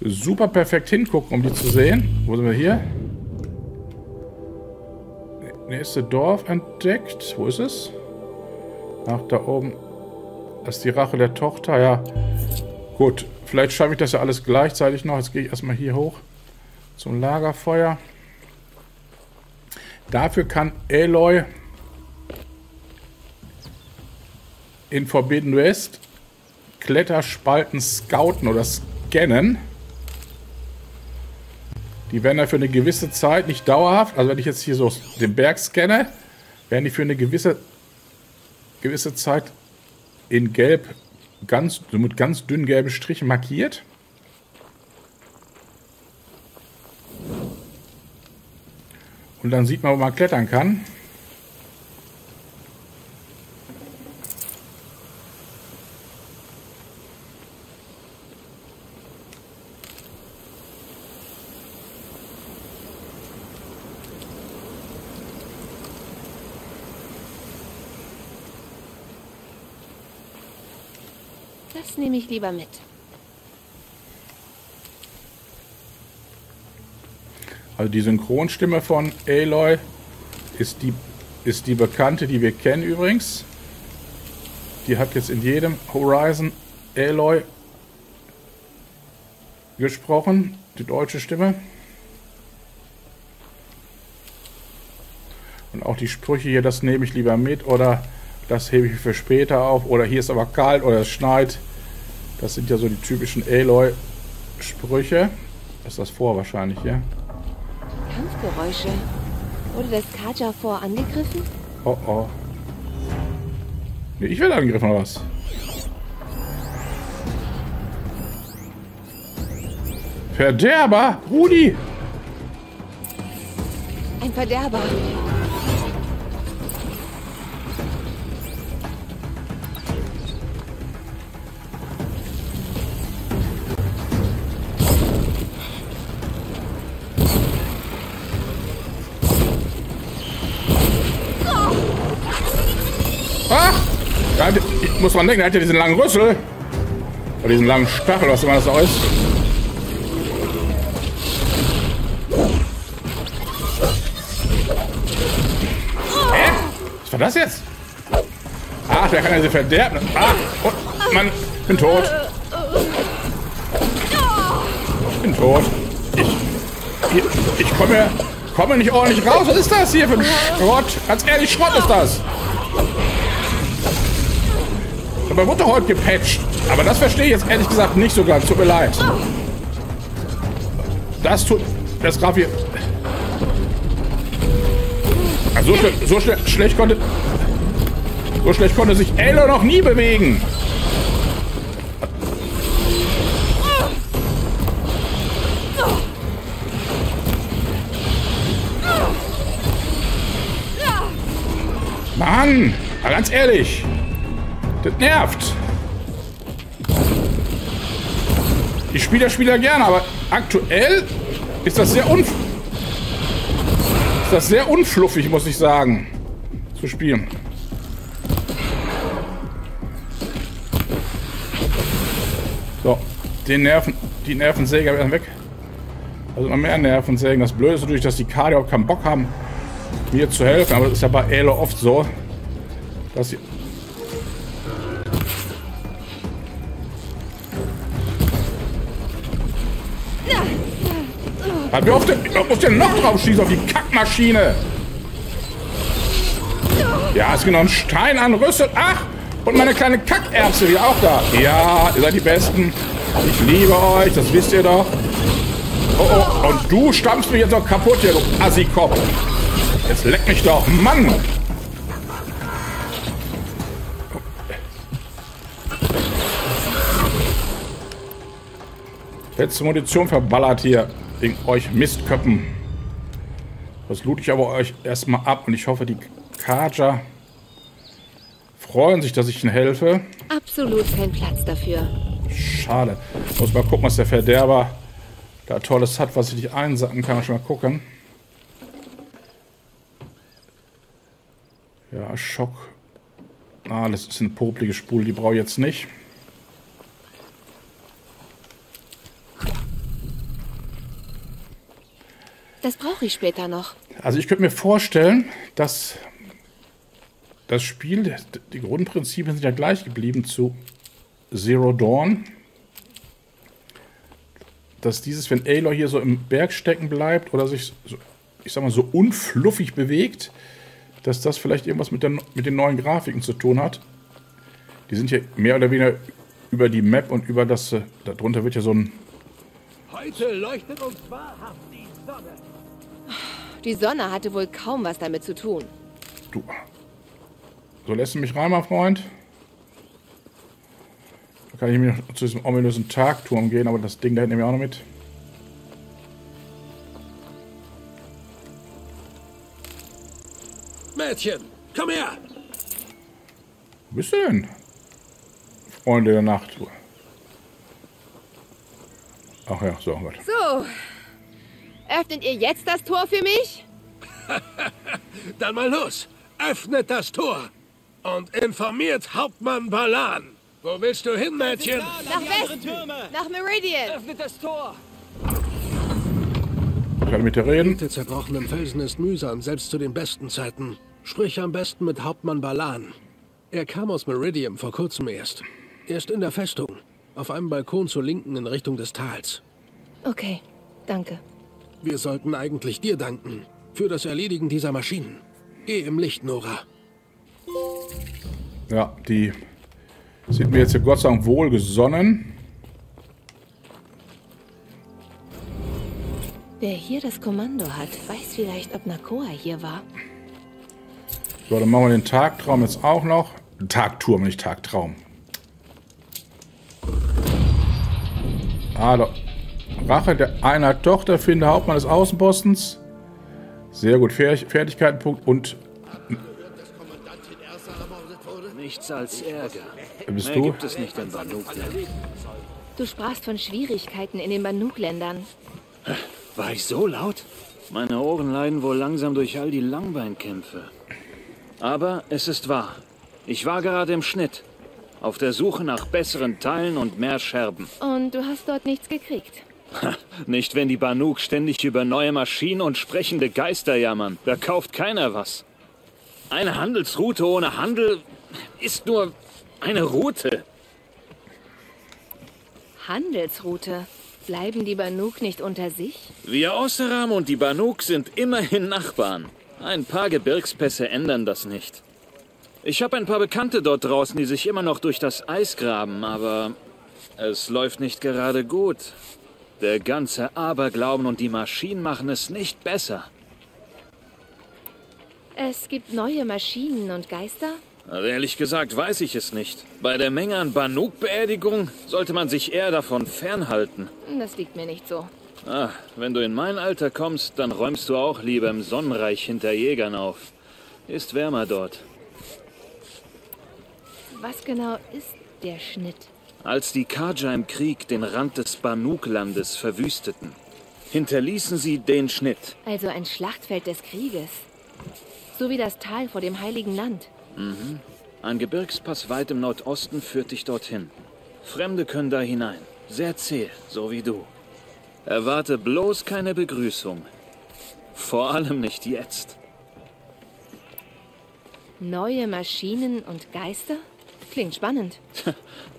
super perfekt hingucken, um die zu sehen. Wo sind wir hier? Nächste Dorf entdeckt. Wo ist es? Ach, da oben. Das ist die Rache der Tochter, ja. Gut, vielleicht schaffe ich das ja alles gleichzeitig noch. Jetzt gehe ich erstmal hier hoch zum Lagerfeuer. Dafür kann Aloy in Forbidden West Kletterspalten scouten oder scannen. Die werden ja für eine gewisse Zeit, nicht dauerhaft, also wenn ich jetzt hier so den Berg scanne, werden die für eine gewisse, gewisse Zeit in gelb, ganz, mit ganz dünnen gelben Strichen markiert. Und dann sieht man, wo man klettern kann. Das nehme ich lieber mit. Also die Synchronstimme von Aloy ist die, ist die bekannte, die wir kennen übrigens. Die hat jetzt in jedem Horizon Aloy gesprochen, die deutsche Stimme. Und auch die Sprüche hier, das nehme ich lieber mit oder das hebe ich für später auf oder hier ist aber kalt oder es schneit. Das sind ja so die typischen Aloy-Sprüche. Das ist das vor wahrscheinlich, ja? Kampfgeräusche. Wurde das Carja vor angegriffen? Oh oh. Nee, ich werde angegriffen oder was? Verderber! Rudi! Ein Verderber! Muss man denken, er hat ja diesen langen Rüssel. Oder diesen langen Stachel, was immer das da ist. Hä? Was war das jetzt? Ach, der kann ja sie verderben. Ach, oh, Mann, ich bin tot. Ich bin tot. Ich, ich komme, komme nicht ordentlich raus. Was ist das hier für ein Schrott? Ganz ehrlich, Schrott ist das. Aber wurde heute gepatcht. Aber das verstehe ich jetzt ehrlich gesagt nicht so ganz. Tut mir leid. Das tut... Das traf hier... Also so, schl so schl schlecht konnte... So schlecht konnte sich Aloy noch nie bewegen. Mann! Aber ganz ehrlich... Das nervt. Ich spiele das Spiel ja gerne, aber aktuell ist das sehr unf ist das sehr unfluffig, muss ich sagen, zu spielen. So, den Nerven, die Nervensäger werden weg. Also noch mehr Nervensägen. Das Blöde ist natürlich, dass die Carja auch keinen Bock haben, mir zu helfen. Aber das ist ja bei Aloy oft so, dass sie wie oft muss denn noch drauf schießen auf die Kackmaschine? Ja, ist genau ein Stein an Rüssel. Ach, und meine kleine Kackerbse wieder auch da. Ja, ihr seid die Besten. Ich liebe euch, das wisst ihr doch. Oh, oh, und du stampfst mich jetzt noch kaputt hier, du Assi-Kopf. Jetzt leck mich doch, Mann. Letzte Munition verballert hier. Wegen euch Mistköppen. Das loot ich aber euch erstmal ab und ich hoffe, die Carja freuen sich, dass ich ihnen helfe. Absolut kein Platz dafür. Schade. Muss mal gucken, was der Verderber da Tolles hat, was ich nicht einsacken kann. Schon mal gucken. Ja, Schock. Ah, das ist eine poplige Spule, die brauche ich jetzt nicht. Das brauche ich später noch. Also ich könnte mir vorstellen, dass das Spiel, die Grundprinzipien sind ja gleich geblieben zu Zero Dawn. Dass dieses, wenn Aloy hier so im Berg stecken bleibt oder sich, so, ich sag mal, so unfluffig bewegt, dass das vielleicht irgendwas mit, der, mit den neuen Grafiken zu tun hat. Die sind hier mehr oder weniger über die Map und über das, darunter wird ja so ein... Heute leuchtet uns wahrhaft die Sonne. Die Sonne hatte wohl kaum was damit zu tun. Du. So, lässt du mich rein, mein Freund? Da kann ich mir zu diesem ominösen Tagturm gehen, aber das Ding da hinten nehme ich auch noch mit. Mädchen, komm her! Wo bist du denn? Freunde der Nacht. Ach ja, so, Gott. So. Öffnet ihr jetzt das Tor für mich? Dann mal los. Öffnet das Tor. Und informiert Hauptmann Balahn. Wo willst du hin, Mädchen? Nach Westen. Nach Meridian. Öffnet das Tor. Ich kann mit dir reden. Der zerbrochen im Felsen ist mühsam, selbst zu den besten Zeiten. Sprich am besten mit Hauptmann Balahn. Er kam aus Meridian vor kurzem erst. Er ist in der Festung. Auf einem Balkon zur Linken in Richtung des Tals. Okay, danke. Wir sollten eigentlich dir danken. Für das Erledigen dieser Maschinen. Geh im Licht, Nora. Ja, die sind mir jetzt hier Gott sei Dank wohlgesonnen. Wer hier das Kommando hat, weiß vielleicht, ob Nakoa hier war. So, dann machen wir den Tagtraum jetzt auch noch. Tagturm, nicht Tagtraum. Ah, doch. Rache der einer Tochter finden der Hauptmann des Außenpostens. Sehr gut. Fertigkeitenpunkt und. Nichts als Ärger. Wer bist du? Gibt es nicht in Banuk-Ländern. Du sprachst von Schwierigkeiten in den Banuk-Ländern. War ich so laut? Meine Ohren leiden wohl langsam durch all die Langbeinkämpfe. Aber es ist wahr. Ich war gerade im Schnitt. Auf der Suche nach besseren Teilen und mehr Scherben. Und du hast dort nichts gekriegt? Nicht, wenn die Banuk ständig über neue Maschinen und sprechende Geister jammern. Da kauft keiner was. Eine Handelsroute ohne Handel ist nur eine Route. Handelsroute? Bleiben die Banuk nicht unter sich? Wir Oseram und die Banuk sind immerhin Nachbarn. Ein paar Gebirgspässe ändern das nicht. Ich habe ein paar Bekannte dort draußen, die sich immer noch durch das Eis graben, aber es läuft nicht gerade gut. Der ganze Aberglauben und die Maschinen machen es nicht besser. Es gibt neue Maschinen und Geister? Also ehrlich gesagt weiß ich es nicht. Bei der Menge an Banuk-Beerdigungen sollte man sich eher davon fernhalten. Das liegt mir nicht so. Ah, wenn du in mein Alter kommst, dann räumst du auch lieber im Sonnenreich hinter Jägern auf. Ist wärmer dort. Was genau ist der Schnitt? Als die Carja im Krieg den Rand des Banuk-Landes verwüsteten, hinterließen sie den Schnitt. Also ein Schlachtfeld des Krieges. So wie das Tal vor dem Heiligen Land. Mhm. Ein Gebirgspass weit im Nordosten führt dich dorthin. Fremde können da hinein. Sehr zäh, so wie du. Erwarte bloß keine Begrüßung. Vor allem nicht jetzt. Neue Maschinen und Geister? Klingt spannend.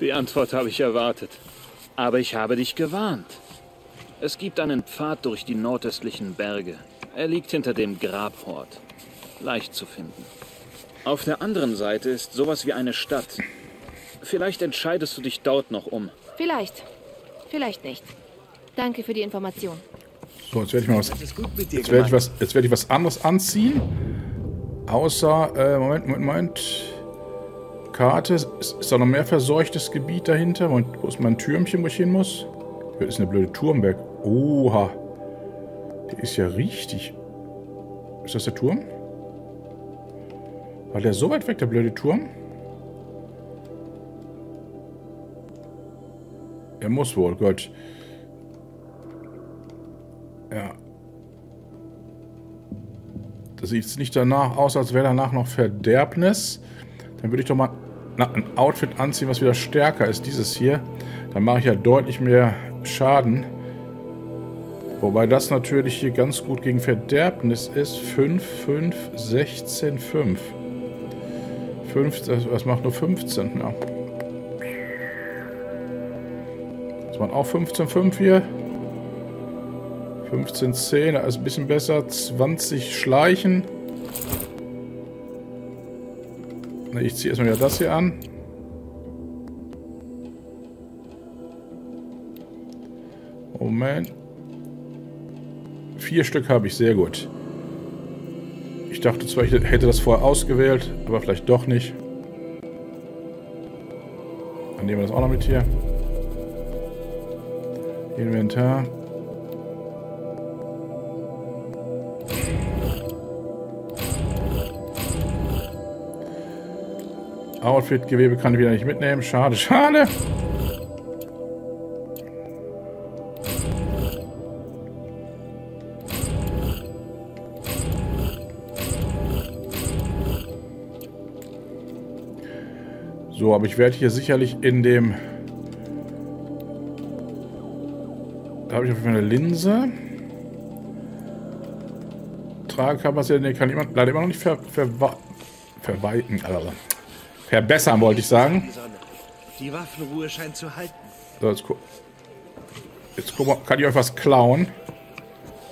Die Antwort habe ich erwartet. Aber ich habe dich gewarnt. Es gibt einen Pfad durch die nordöstlichen Berge. Er liegt hinter dem Grabhort. Leicht zu finden. Auf der anderen Seite ist sowas wie eine Stadt. Vielleicht entscheidest du dich dort noch um. Vielleicht. Vielleicht nicht. Danke für die Information. So, jetzt werde ich mal was. Jetzt werde ich was, jetzt werde ich was anderes anziehen. Außer, äh, Moment, Moment, Moment. Karte. Ist, ist da noch mehr verseuchtes Gebiet dahinter? Und wo ist mein Türmchen, wo ich hin muss? Hier ist eine blöde Turmberg. Oha. Der ist ja richtig. Ist das der Turm? War der so weit weg, der blöde Turm? Er muss wohl, Gott. Ja. Das sieht es nicht danach aus, als wäre danach noch Verderbnis. Dann würde ich doch mal ein Outfit anziehen, was wieder stärker ist. Dieses hier. Dann mache ich ja deutlich mehr Schaden. Wobei das natürlich hier ganz gut gegen Verderbnis ist. fünf, fünf, sechzehn, fünf. fünf, das macht nur fünfzehn, ja. Das waren auch fünfzehn, fünf hier. fünfzehn, zehn, da ist ein bisschen besser. zwanzig Schleichen. Ich ziehe erstmal wieder das hier an. Moment. Vier Stück habe ich, sehr gut. Ich dachte zwar, ich hätte das vorher ausgewählt, aber vielleicht doch nicht. Dann nehmen wir das auch noch mit hier. Inventar. Outfit-Gewebe kann ich wieder nicht mitnehmen. Schade, schade. So, aber ich werde hier sicherlich in dem... Da habe ich auf jeden Fall eine Linse. Tragekapazität, ne, kann jemand leider immer noch nicht ver... verwa... verweiten, also. Verbessern, wollte ich sagen. Die Waffenruhe scheint zu halten. So, jetzt guck. Jetzt guck mal, kann ich euch was klauen?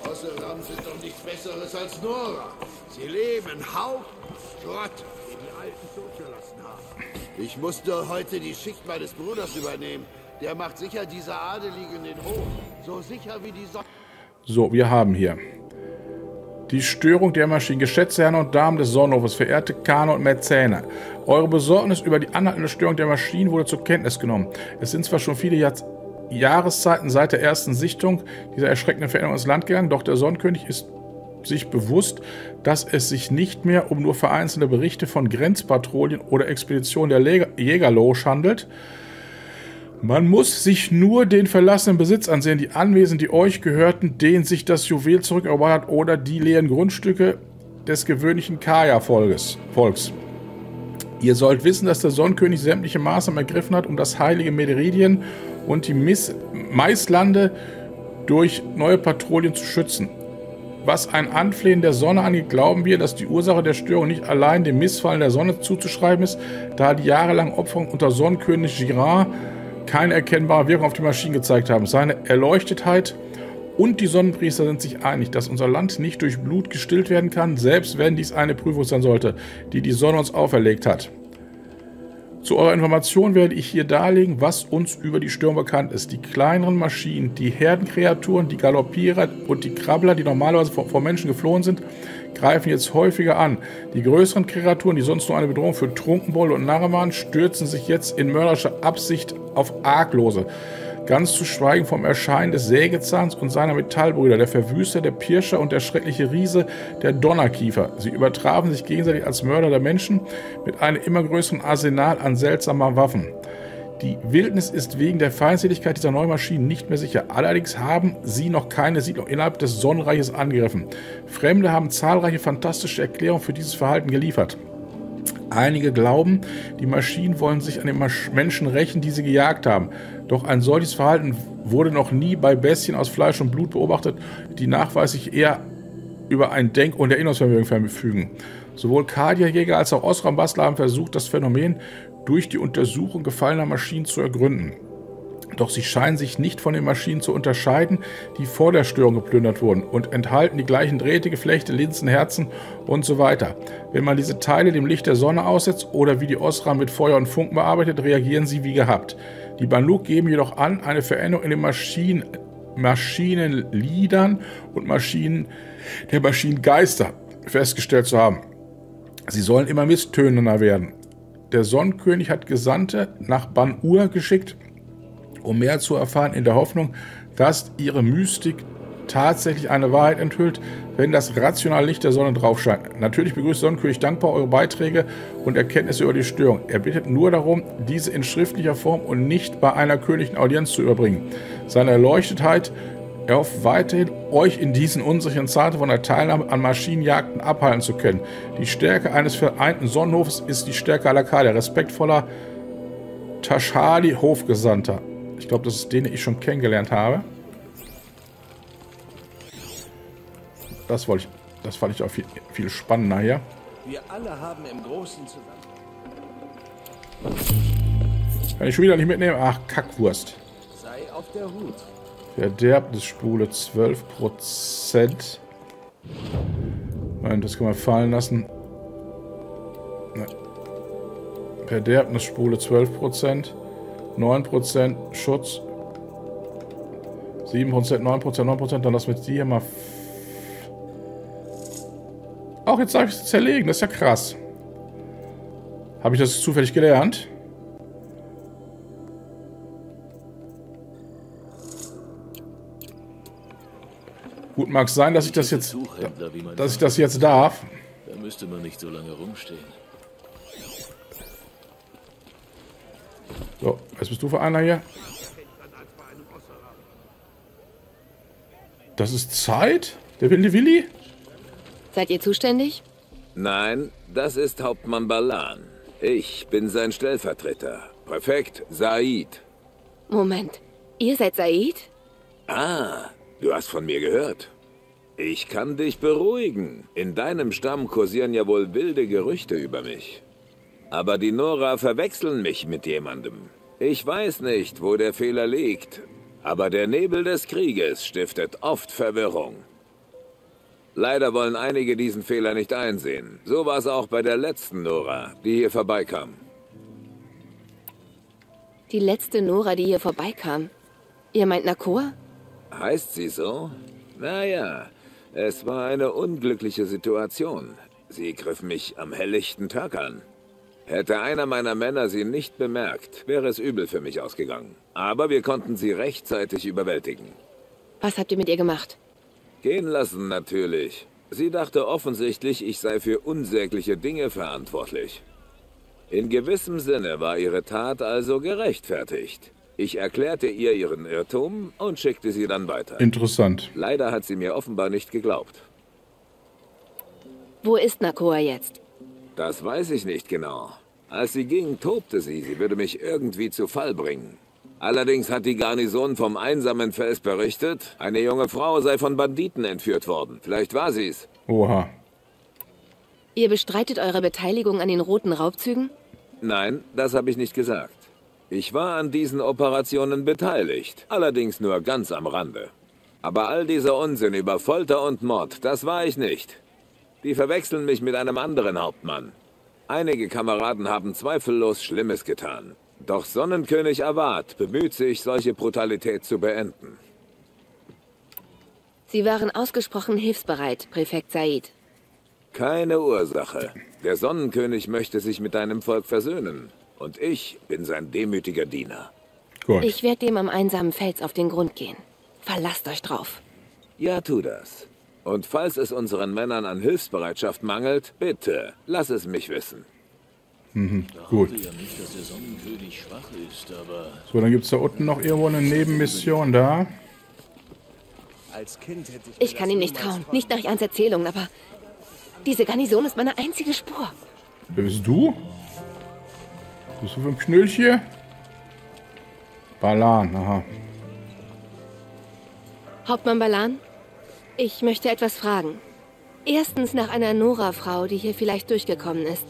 Oseram sind doch nichts Besseres als Nora. Sie leben, Hauptgott, die die Alten totgelassen haben. Ich musste heute die Schicht meines Bruders übernehmen. Der macht sicher dieser Adeligen den Hof. So sicher wie die Sonne. So, wir haben hier. Die Störung der Maschinen, geschätzte Herren und Damen des Sonnenhofes, verehrte Kane und Mäzene. Eure Besorgnis über die anhaltende Störung der Maschinen wurde zur Kenntnis genommen. Es sind zwar schon viele Jahrz Jahreszeiten seit der ersten Sichtung dieser erschreckenden Veränderung ins Land gegangen, doch der Sonnenkönig ist sich bewusst, dass es sich nicht mehr um nur vereinzelte Berichte von Grenzpatrouillen oder Expeditionen der Leg Jägerloge handelt. Man muss sich nur den verlassenen Besitz ansehen, die Anwesen, die euch gehörten, denen sich das Juwel zurückerobert hat, oder die leeren Grundstücke des gewöhnlichen Carja-Volkes. Ihr sollt wissen, dass der Sonnenkönig sämtliche Maßnahmen ergriffen hat, um das heilige Meridian und die Miss Maislande durch neue Patrouillen zu schützen. Was ein Anflehen der Sonne angeht, glauben wir, dass die Ursache der Störung nicht allein dem Missfallen der Sonne zuzuschreiben ist, da die jahrelangen Opferungen unter Sonnenkönig Jiran keine erkennbare Wirkung auf die Maschinen gezeigt haben. Seine Erleuchtetheit und die Sonnenpriester sind sich einig, dass unser Land nicht durch Blut gestillt werden kann, selbst wenn dies eine Prüfung sein sollte, die die Sonne uns auferlegt hat. Zu eurer Information werde ich hier darlegen, was uns über die Störung bekannt ist. Die kleineren Maschinen, die Herdenkreaturen, die Galoppierer und die Krabbler, die normalerweise vor, vor Menschen geflohen sind, greifen jetzt häufiger an. Die größeren Kreaturen, die sonst nur eine Bedrohung für Trunkenbolde und Narren waren, stürzen sich jetzt in mörderischer Absicht auf Arglose. Ganz zu schweigen vom Erscheinen des Sägezahns und seiner Metallbrüder, der Verwüster, der Pirscher und der schreckliche Riese, der Donnerkiefer. Sie übertrafen sich gegenseitig als Mörder der Menschen mit einem immer größeren Arsenal an seltsamer Waffen. Die Wildnis ist wegen der Feindseligkeit dieser neuen Maschinen nicht mehr sicher. Allerdings haben sie noch keine Siedlung innerhalb des Sonnenreiches angegriffen. Fremde haben zahlreiche fantastische Erklärungen für dieses Verhalten geliefert. Einige glauben, die Maschinen wollen sich an den Menschen rächen, die sie gejagt haben. Doch ein solches Verhalten wurde noch nie bei Bestien aus Fleisch und Blut beobachtet, die nachweislich eher über ein Denk- und Erinnerungsvermögen verfügen. Sowohl Carja-Jäger als auch Oseram-Bastler haben versucht, das Phänomen durch die Untersuchung gefallener Maschinen zu ergründen. Doch sie scheinen sich nicht von den Maschinen zu unterscheiden, die vor der Störung geplündert wurden, und enthalten die gleichen Drähte, Geflechte, Linsen, Herzen und so weiter. Wenn man diese Teile dem Licht der Sonne aussetzt oder wie die Oseram mit Feuer und Funken bearbeitet, reagieren sie wie gehabt. Die Banuk geben jedoch an, eine Veränderung in den Maschinen, Maschinenliedern und Maschinen der Maschinengeister festgestellt zu haben. Sie sollen immer misstönender werden. Der Sonnenkönig hat Gesandte nach Banur geschickt, um mehr zu erfahren, in der Hoffnung, dass ihre Mystik tatsächlich eine Wahrheit enthüllt, wenn das rationale Licht der Sonne drauf scheint. Natürlich begrüßt Sonnenkönig dankbar eure Beiträge und Erkenntnisse über die Störung. Er bittet nur darum, diese in schriftlicher Form und nicht bei einer königlichen Audienz zu überbringen. Seine Erleuchtetheit erhofft weiterhin, euch in diesen unsicheren Zeiten von der Teilnahme an Maschinenjagden abhalten zu können. Die Stärke eines vereinten Sonnenhofes ist die Stärke aller Carja, respektvoller Tashadi-Hofgesandter. Ich glaube, das ist den, den ich schon kennengelernt habe. Das wollte ich, das fand ich auch viel, viel spannender hier. Wir alle haben im Großen zusammen. Kann ich schon wieder nicht mitnehmen? Ach, Kackwurst. Sei auf der Hut. Verderbnisspule zwölf Prozent. Nein, das kann man fallen lassen. Nein. Verderbnisspule zwölf Prozent. neun Prozent Schutz. sieben Prozent, neun Prozent, neun Prozent. Dann lassen wir die hier mal. Auch jetzt darf ich es zerlegen, das ist ja krass. Habe ich das zufällig gelernt? Gut, mag es sein, dass ich das jetzt, dass ich das jetzt darf. Da müsste man nicht so lange rumstehen. So, was bist du für einer hier? Das ist Zeit? Der wilde Willi? Seid ihr zuständig? Nein, das ist Hauptmann Balahn. Ich bin sein Stellvertreter. Präfekt Zaid. Moment, ihr seid Zaid? Ah, du hast von mir gehört. Ich kann dich beruhigen. In deinem Stamm kursieren ja wohl wilde Gerüchte über mich. Aber die Nora verwechseln mich mit jemandem. Ich weiß nicht, wo der Fehler liegt. Aber der Nebel des Krieges stiftet oft Verwirrung. Leider wollen einige diesen Fehler nicht einsehen. So war es auch bei der letzten Nora, die hier vorbeikam. Die letzte Nora, die hier vorbeikam? Ihr meint Nakoa? Heißt sie so? Naja, es war eine unglückliche Situation. Sie griff mich am helllichten Tag an. Hätte einer meiner Männer sie nicht bemerkt, wäre es übel für mich ausgegangen. Aber wir konnten sie rechtzeitig überwältigen. Was habt ihr mit ihr gemacht? Gehen lassen, natürlich. Sie dachte offensichtlich, ich sei für unsägliche Dinge verantwortlich. In gewissem Sinne war ihre Tat also gerechtfertigt. Ich erklärte ihr ihren Irrtum und schickte sie dann weiter. Interessant. Leider hat sie mir offenbar nicht geglaubt. Wo ist Nakoa jetzt? Das weiß ich nicht genau. Als sie ging, tobte sie, sie würde mich irgendwie zu Fall bringen. Allerdings hat die Garnison vom einsamen Fels berichtet, eine junge Frau sei von Banditen entführt worden. Vielleicht war sie's. Oha. Ihr bestreitet eure Beteiligung an den roten Raubzügen? Nein, das habe ich nicht gesagt. Ich war an diesen Operationen beteiligt, allerdings nur ganz am Rande. Aber all dieser Unsinn über Folter und Mord, das war ich nicht. Die verwechseln mich mit einem anderen Hauptmann. Einige Kameraden haben zweifellos Schlimmes getan. Doch Sonnenkönig Avad bemüht sich, solche Brutalität zu beenden. Sie waren ausgesprochen hilfsbereit, Präfekt Zaid. Keine Ursache. Der Sonnenkönig möchte sich mit deinem Volk versöhnen. Und ich bin sein demütiger Diener. Gut. Ich werde dem am einsamen Fels auf den Grund gehen. Verlasst euch drauf. Ja, tu das. Und falls es unseren Männern an Hilfsbereitschaft mangelt, bitte, lass es mich wissen. Mhm, gut. So, dann gibt es da unten noch irgendwo eine Nebenmission da. Ich kann ihm nicht trauen. Nicht nach Jans Erzählungen, aber diese Garnison ist meine einzige Spur. Wer bist du? Bist du für ein Knöllchen? Balahn, aha. Hauptmann Balahn, ich möchte etwas fragen. Erstens nach einer Nora-Frau, die hier vielleicht durchgekommen ist.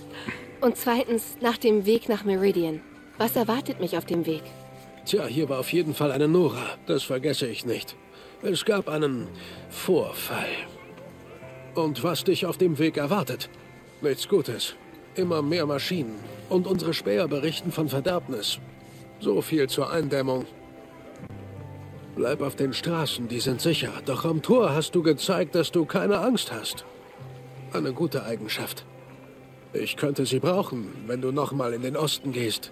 Und zweitens nach dem Weg nach Meridian. Was erwartet mich auf dem Weg? Tja, hier war auf jeden Fall eine Nora. Das vergesse ich nicht. Es gab einen Vorfall. Und was dich auf dem Weg erwartet? Nichts Gutes. Immer mehr Maschinen. Und unsere Späher berichten von Verderbnis. So viel zur Eindämmung. Bleib auf den Straßen, die sind sicher. Doch am Tor hast du gezeigt, dass du keine Angst hast. Eine gute Eigenschaft. Ich könnte sie brauchen, wenn du nochmal in den Osten gehst.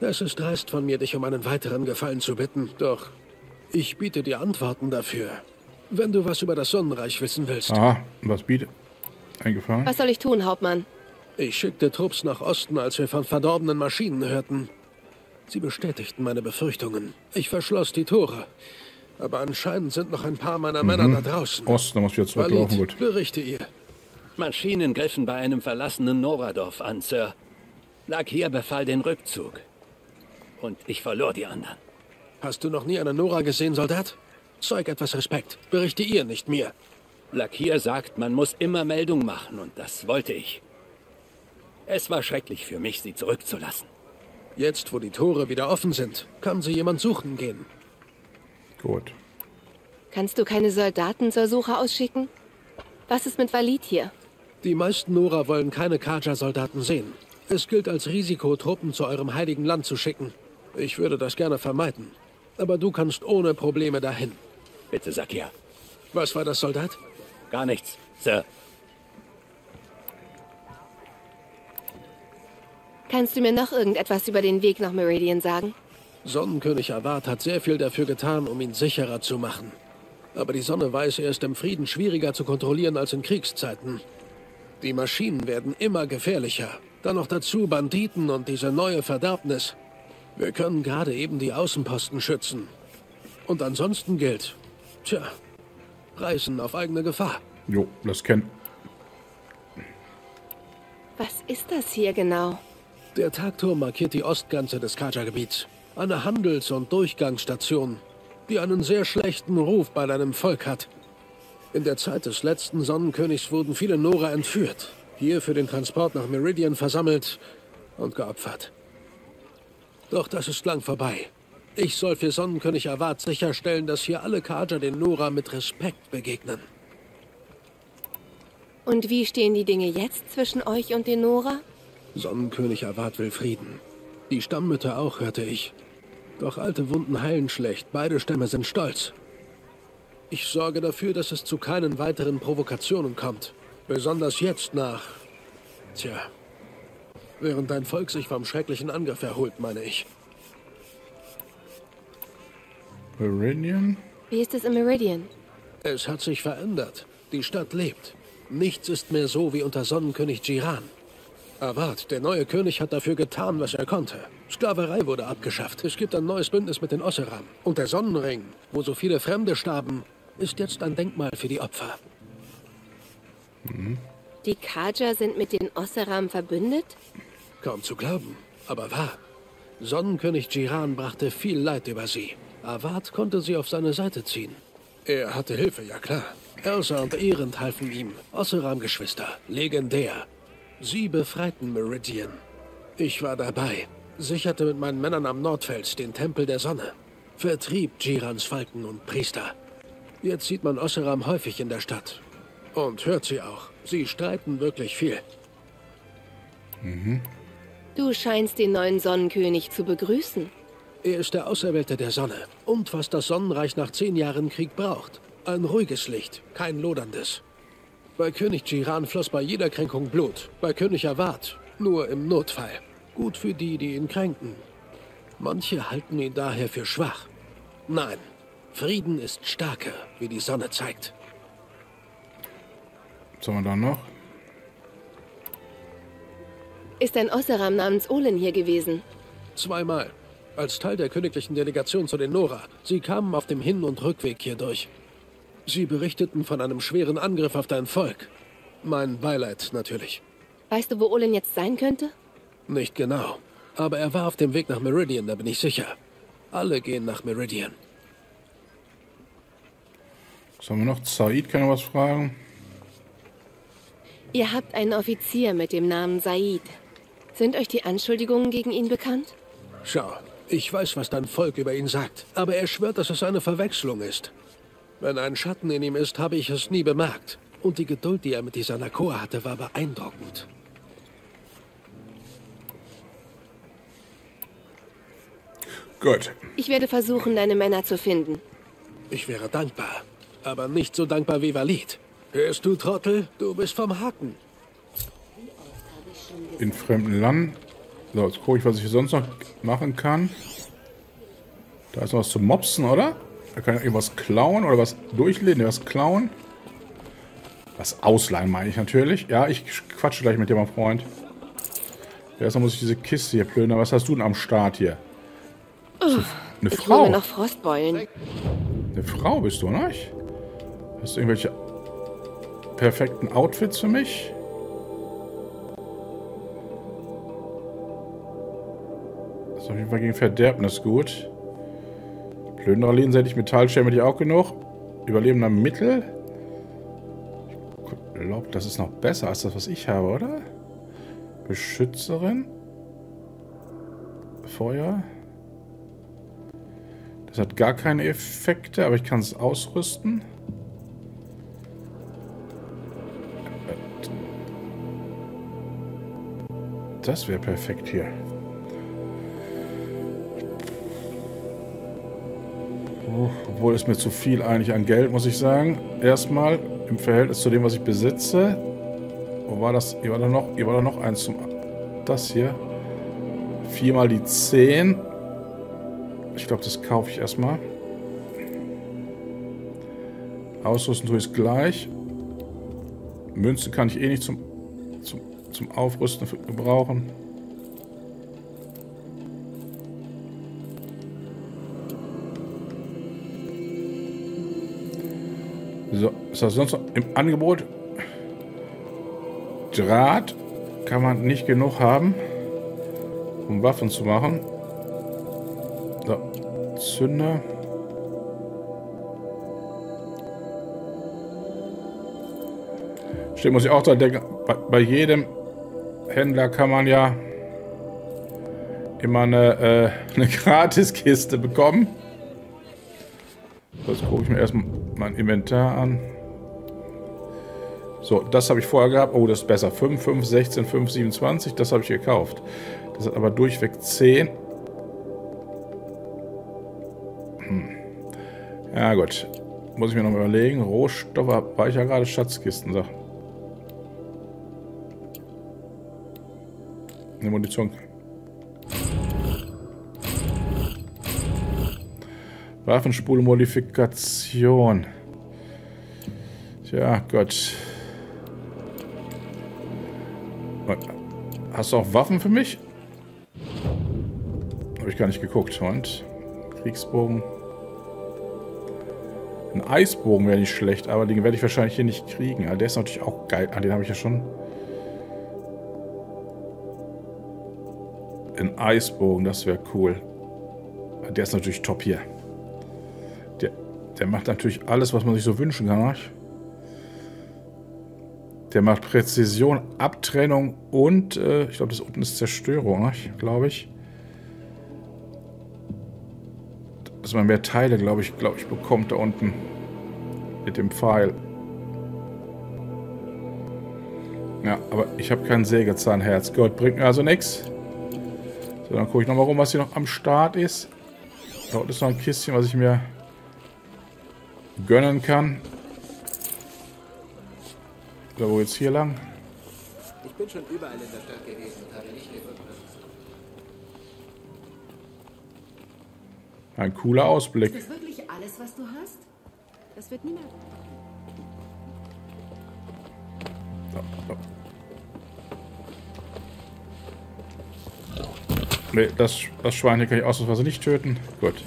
Es ist dreist von mir, dich um einen weiteren Gefallen zu bitten, doch ich biete dir Antworten dafür. wenn du was über das Sonnenreich wissen willst. Aha, was bietet? Eingefahren. Was soll ich tun, Hauptmann? Ich schickte Trupps nach Osten, als wir von verdorbenen Maschinen hörten. Sie bestätigten meine Befürchtungen. Ich verschloss die Tore. Aber anscheinend sind noch ein paar meiner mhm. Männer da draußen. Osten, da muss ich jetzt weiterlaufen, gut. Berichte ihr. Maschinen griffen bei einem verlassenen Nora-Dorf an, Sir. Lag hier befahl den Rückzug. Und ich verlor die anderen. Hast du noch nie eine Nora gesehen, Soldat? Zeig etwas Respekt. Berichte ihr, nicht mir. Lakir sagt, man muss immer Meldung machen und das wollte ich. Es war schrecklich für mich, sie zurückzulassen. Jetzt, wo die Tore wieder offen sind, kann sie jemand suchen gehen. Gut. Kannst du keine Soldaten zur Suche ausschicken? Was ist mit Valid hier? Die meisten Nora wollen keine Carja-Soldaten sehen. Es gilt als Risiko, Truppen zu eurem heiligen Land zu schicken. Ich würde das gerne vermeiden. Aber du kannst ohne Probleme dahin. Bitte, sag ja. Was war das, Soldat? Gar nichts, Sir. Kannst du mir noch irgendetwas über den Weg nach Meridian sagen? Sonnenkönig Avad hat sehr viel dafür getan, um ihn sicherer zu machen. Aber die Sonne weiß, er ist im Frieden schwieriger zu kontrollieren als in Kriegszeiten. Die Maschinen werden immer gefährlicher. Dann noch dazu Banditen und diese neue Verderbnis. Wir können gerade eben die Außenposten schützen. Und ansonsten gilt, tja, Reisen auf eigene Gefahr. Jo, das kennen. Was ist das hier genau? Der Tagturm markiert die Ostgrenze des Carja-Gebiets. Eine Handels- und Durchgangsstation, die einen sehr schlechten Ruf bei deinem Volk hat. In der Zeit des letzten Sonnenkönigs wurden viele Nora entführt, hier für den Transport nach Meridian versammelt und geopfert. Doch das ist lang vorbei. Ich soll für Sonnenkönig Avad sicherstellen, dass hier alle Carja den Nora mit Respekt begegnen. Und wie stehen die Dinge jetzt zwischen euch und den Nora? Sonnenkönig Avad will Frieden. Die Stammmütter auch, hörte ich. Doch alte Wunden heilen schlecht. Beide Stämme sind stolz. Ich sorge dafür, dass es zu keinen weiteren Provokationen kommt. Besonders jetzt nach... Tja... Während dein Volk sich vom schrecklichen Angriff erholt, meine ich. Meridian? Wie ist es in Meridian? Es hat sich verändert. Die Stadt lebt. Nichts ist mehr so wie unter Sonnenkönig Jiran. Avad, der neue König, hat dafür getan, was er konnte. Sklaverei wurde abgeschafft. Es gibt ein neues Bündnis mit den Oseram. Und der Sonnenring, wo so viele Fremde starben, ist jetzt ein Denkmal für die Opfer. Mhm. Die Carja sind mit den Oseram verbündet? Kaum zu glauben, aber wahr. Sonnenkönig Jiran brachte viel Leid über sie. Avad konnte sie auf seine Seite ziehen. Er hatte Hilfe, ja klar. Elsa und Erend halfen ihm. Oseram-Geschwister, legendär. Sie befreiten Meridian. Ich war dabei, sicherte mit meinen Männern am Nordfels den Tempel der Sonne, vertrieb Jirans Falken und Priester. Jetzt sieht man Oseram häufig in der Stadt. Und hört sie auch. Sie streiten wirklich viel. Mhm. Du scheinst den neuen Sonnenkönig zu begrüßen. Er ist der Auserwählte der Sonne. Und was das Sonnenreich nach zehn Jahren Krieg braucht. Ein ruhiges Licht, kein loderndes. Bei König Jiran floss bei jeder Kränkung Blut. Bei König Avad nur im Notfall. Gut für die, die ihn kränken. Manche halten ihn daher für schwach. Nein, Frieden ist stärker, wie die Sonne zeigt. Was haben wir da noch? Ist ein Oseram namens Olin hier gewesen? Zweimal. Als Teil der königlichen Delegation zu den Nora. Sie kamen auf dem Hin- und Rückweg hier durch. Sie berichteten von einem schweren Angriff auf dein Volk. Mein Beileid natürlich. Weißt du, wo Olin jetzt sein könnte? Nicht genau. Aber er war auf dem Weg nach Meridian, da bin ich sicher. Alle gehen nach Meridian. Was haben wir noch? Zaid kann ich was fragen. Ihr habt einen Offizier mit dem Namen Zaid. Sind euch die Anschuldigungen gegen ihn bekannt? Schau, ich weiß, was dein Volk über ihn sagt. Aber er schwört, dass es eine Verwechslung ist. Wenn ein Schatten in ihm ist, habe ich es nie bemerkt. Und die Geduld, die er mit dieser Nakoa hatte, war beeindruckend. Gut. Ich werde versuchen, deine Männer zu finden. Ich wäre dankbar. Aber nicht so dankbar wie Valid. Hörst du, Trottel? Du bist vom Haken. In fremden Land. So, jetzt gucke ich, was ich sonst noch machen kann. Da ist noch was zum Mopsen, oder? Er kann irgendwas klauen oder was durchlehnen, was klauen. Was ausleihen meine ich natürlich. Ja, ich quatsche gleich mit dir, mein Freund. Ja, erstmal muss ich diese Kiste hier plündern. Was hast du denn am Start hier? Oh, eine ich Frau. Hole noch Frostbeulen. Eine Frau bist du, ne? Hast du irgendwelche perfekten Outfits für mich? Das ist auf jeden Fall gegen Verderbnis gut. Plünderer lehnseitig Metallschäme, die auch genug. Überlebender Mittel. Ich glaube, das ist noch besser als das, was ich habe, oder? Beschützerin. Feuer. Das hat gar keine Effekte, aber ich kann es ausrüsten. Das wäre perfekt hier. Oh, obwohl es mir zu viel eigentlich an Geld, muss ich sagen. Erstmal im Verhältnis zu dem, was ich besitze. Wo war das? Hier war da noch, hier war da noch eins zum... Das hier. Viermal die zehn. Ich glaube, das kaufe ich erstmal. Ausrüsten tue ich es gleich. Münzen kann ich eh nicht zum... zum Zum Aufrüsten gebrauchen. So, ist das sonst noch im Angebot? Draht kann man nicht genug haben, um Waffen zu machen. So, Zünder. Stimmt, muss ich auch da denken, bei, bei jedem Händler kann man ja immer eine, äh, eine Gratiskiste bekommen. Jetzt gucke ich mir erstmal mein Inventar an. So, das habe ich vorher gehabt. Oh, das ist besser. fünf, fünf, sechzehn, fünf, siebenundzwanzig. Das habe ich gekauft. Das hat aber durchweg zehn. Hm. Ja, gut. Muss ich mir noch mal überlegen. Rohstoffe habe ich ja gerade. Schatzkisten, so. Eine Munition. Waffenspule Modifikation. Tja, Gott. Hast du auch Waffen für mich? Habe ich gar nicht geguckt. Und Kriegsbogen. Ein Eisbogen wäre nicht schlecht, aber den werde ich wahrscheinlich hier nicht kriegen. Aber der ist natürlich auch geil. Ah, den habe ich ja schon. Ein Eisbogen, das wäre cool. Der ist natürlich top hier. Der, der macht natürlich alles, was man sich so wünschen kann. Nicht? Der macht Präzision, Abtrennung und, äh, ich glaube, das unten ist Zerstörung, glaube ich. Dass man mehr Teile, glaube ich, glaube ich, bekommt da unten. Mit dem Pfeil. Ja, aber ich habe kein Sägezahnherz. Gott, bringt mir also nichts. So, dann gucke ich nochmal rum, was hier noch am Start ist. Dort ist noch ein Kistchen, was ich mir gönnen kann. Oder wo jetzt hier lang? Ich bin schon überall in der Stadt gewesen und habe nicht gefunden. Ein cooler Ausblick. Ist das wirklich alles, was du hast? Das wird niemand. So, so. Ne, das, das Schwein hier kann ich ausnahmsweise nicht töten. Gut.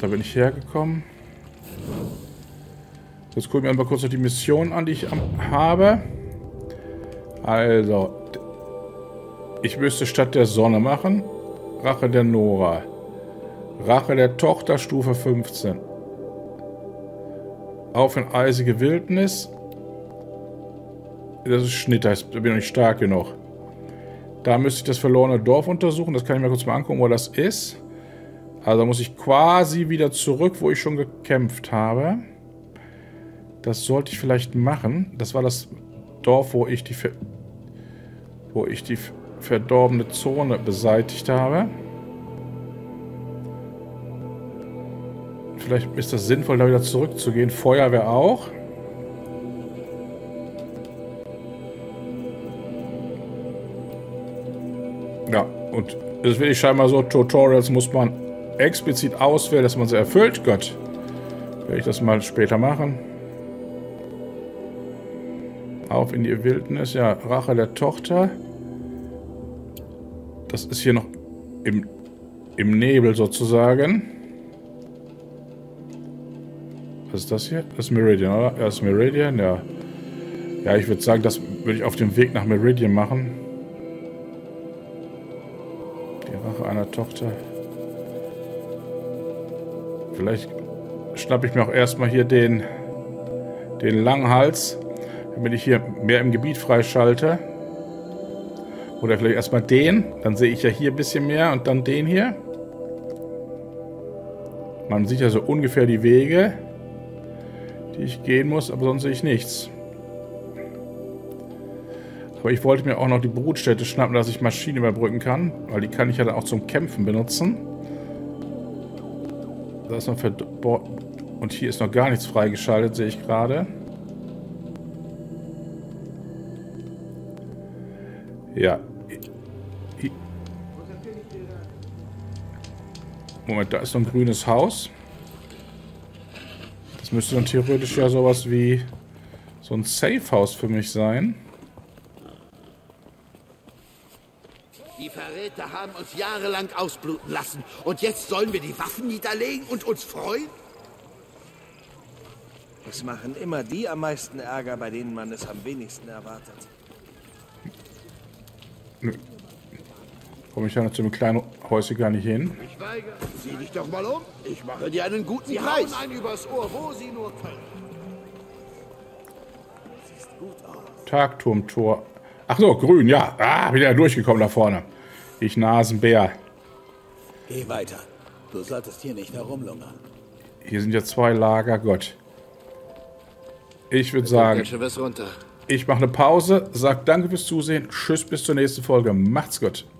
Da bin ich hergekommen. Jetzt gucken wir einfach kurz noch die Mission an, die ich habe. Also. Ich müsste Stadt der Sonne machen. Rache der Nora. Rache der Tochter, Stufe fünfzehn. Auf in eisige Wildnis. Das ist Schnitt, da bin ich noch nicht stark genug. Da müsste ich das verlorene Dorf untersuchen. Das kann ich mir kurz mal angucken, wo das ist. Also muss ich quasi wieder zurück, wo ich schon gekämpft habe. Das sollte ich vielleicht machen. Das war das Dorf, wo ich die, Ver wo ich die verdorbene Zone beseitigt habe. Vielleicht ist das sinnvoll, da wieder zurückzugehen. Feuerwehr auch. Ja, und das will ich scheinbar so, Tutorials muss man explizit auswählt, dass man sie erfüllt. Gott, werde ich das mal später machen. Auf in die Wildnis. Ja, Rache der Tochter. Das ist hier noch im, im Nebel sozusagen. Was ist das hier? Das ist Meridian, oder? Das ist Meridian, ja. Ja, ich würde sagen, das würde ich auf dem Weg nach Meridian machen. Die Rache einer Tochter. Vielleicht schnappe ich mir auch erstmal hier den, den Langhals, damit ich hier mehr im Gebiet freischalte. Oder vielleicht erstmal den, dann sehe ich ja hier ein bisschen mehr und dann den hier. Man sieht ja so ungefähr die Wege, die ich gehen muss, aber sonst sehe ich nichts. Aber ich wollte mir auch noch die Brutstätte schnappen, dass ich Maschinen überbrücken kann, weil die kann ich ja dann auch zum Kämpfen benutzen. Da ist noch Verd- und hier ist noch gar nichts freigeschaltet, sehe ich gerade. Ja. Moment, da ist so ein grünes Haus. Das müsste dann theoretisch ja sowas wie so ein Safe-Haus für mich sein. Die Verräter haben uns jahrelang ausbluten lassen. Und jetzt sollen wir die Waffen niederlegen und uns freuen? Es machen immer die am meisten Ärger, bei denen man es am wenigsten erwartet. Nö. Komme ich ja noch zu dem kleinen Häuschen gar nicht hin. Ich weigere. Sieh dich doch mal um. Ich mache dir einen guten Preis. Ein übers Ohr, wo sie nur können. Tagturmtor. Ach so, grün, ja. Ah, bin ja durchgekommen da vorne. Ich Nasenbär. Geh weiter. Du solltest hier nicht herumlungern. Hier sind ja zwei Lager, Gott. Ich würde sagen, ich mache eine Pause, sag danke fürs Zusehen, tschüss, bis zur nächsten Folge. Macht's gut.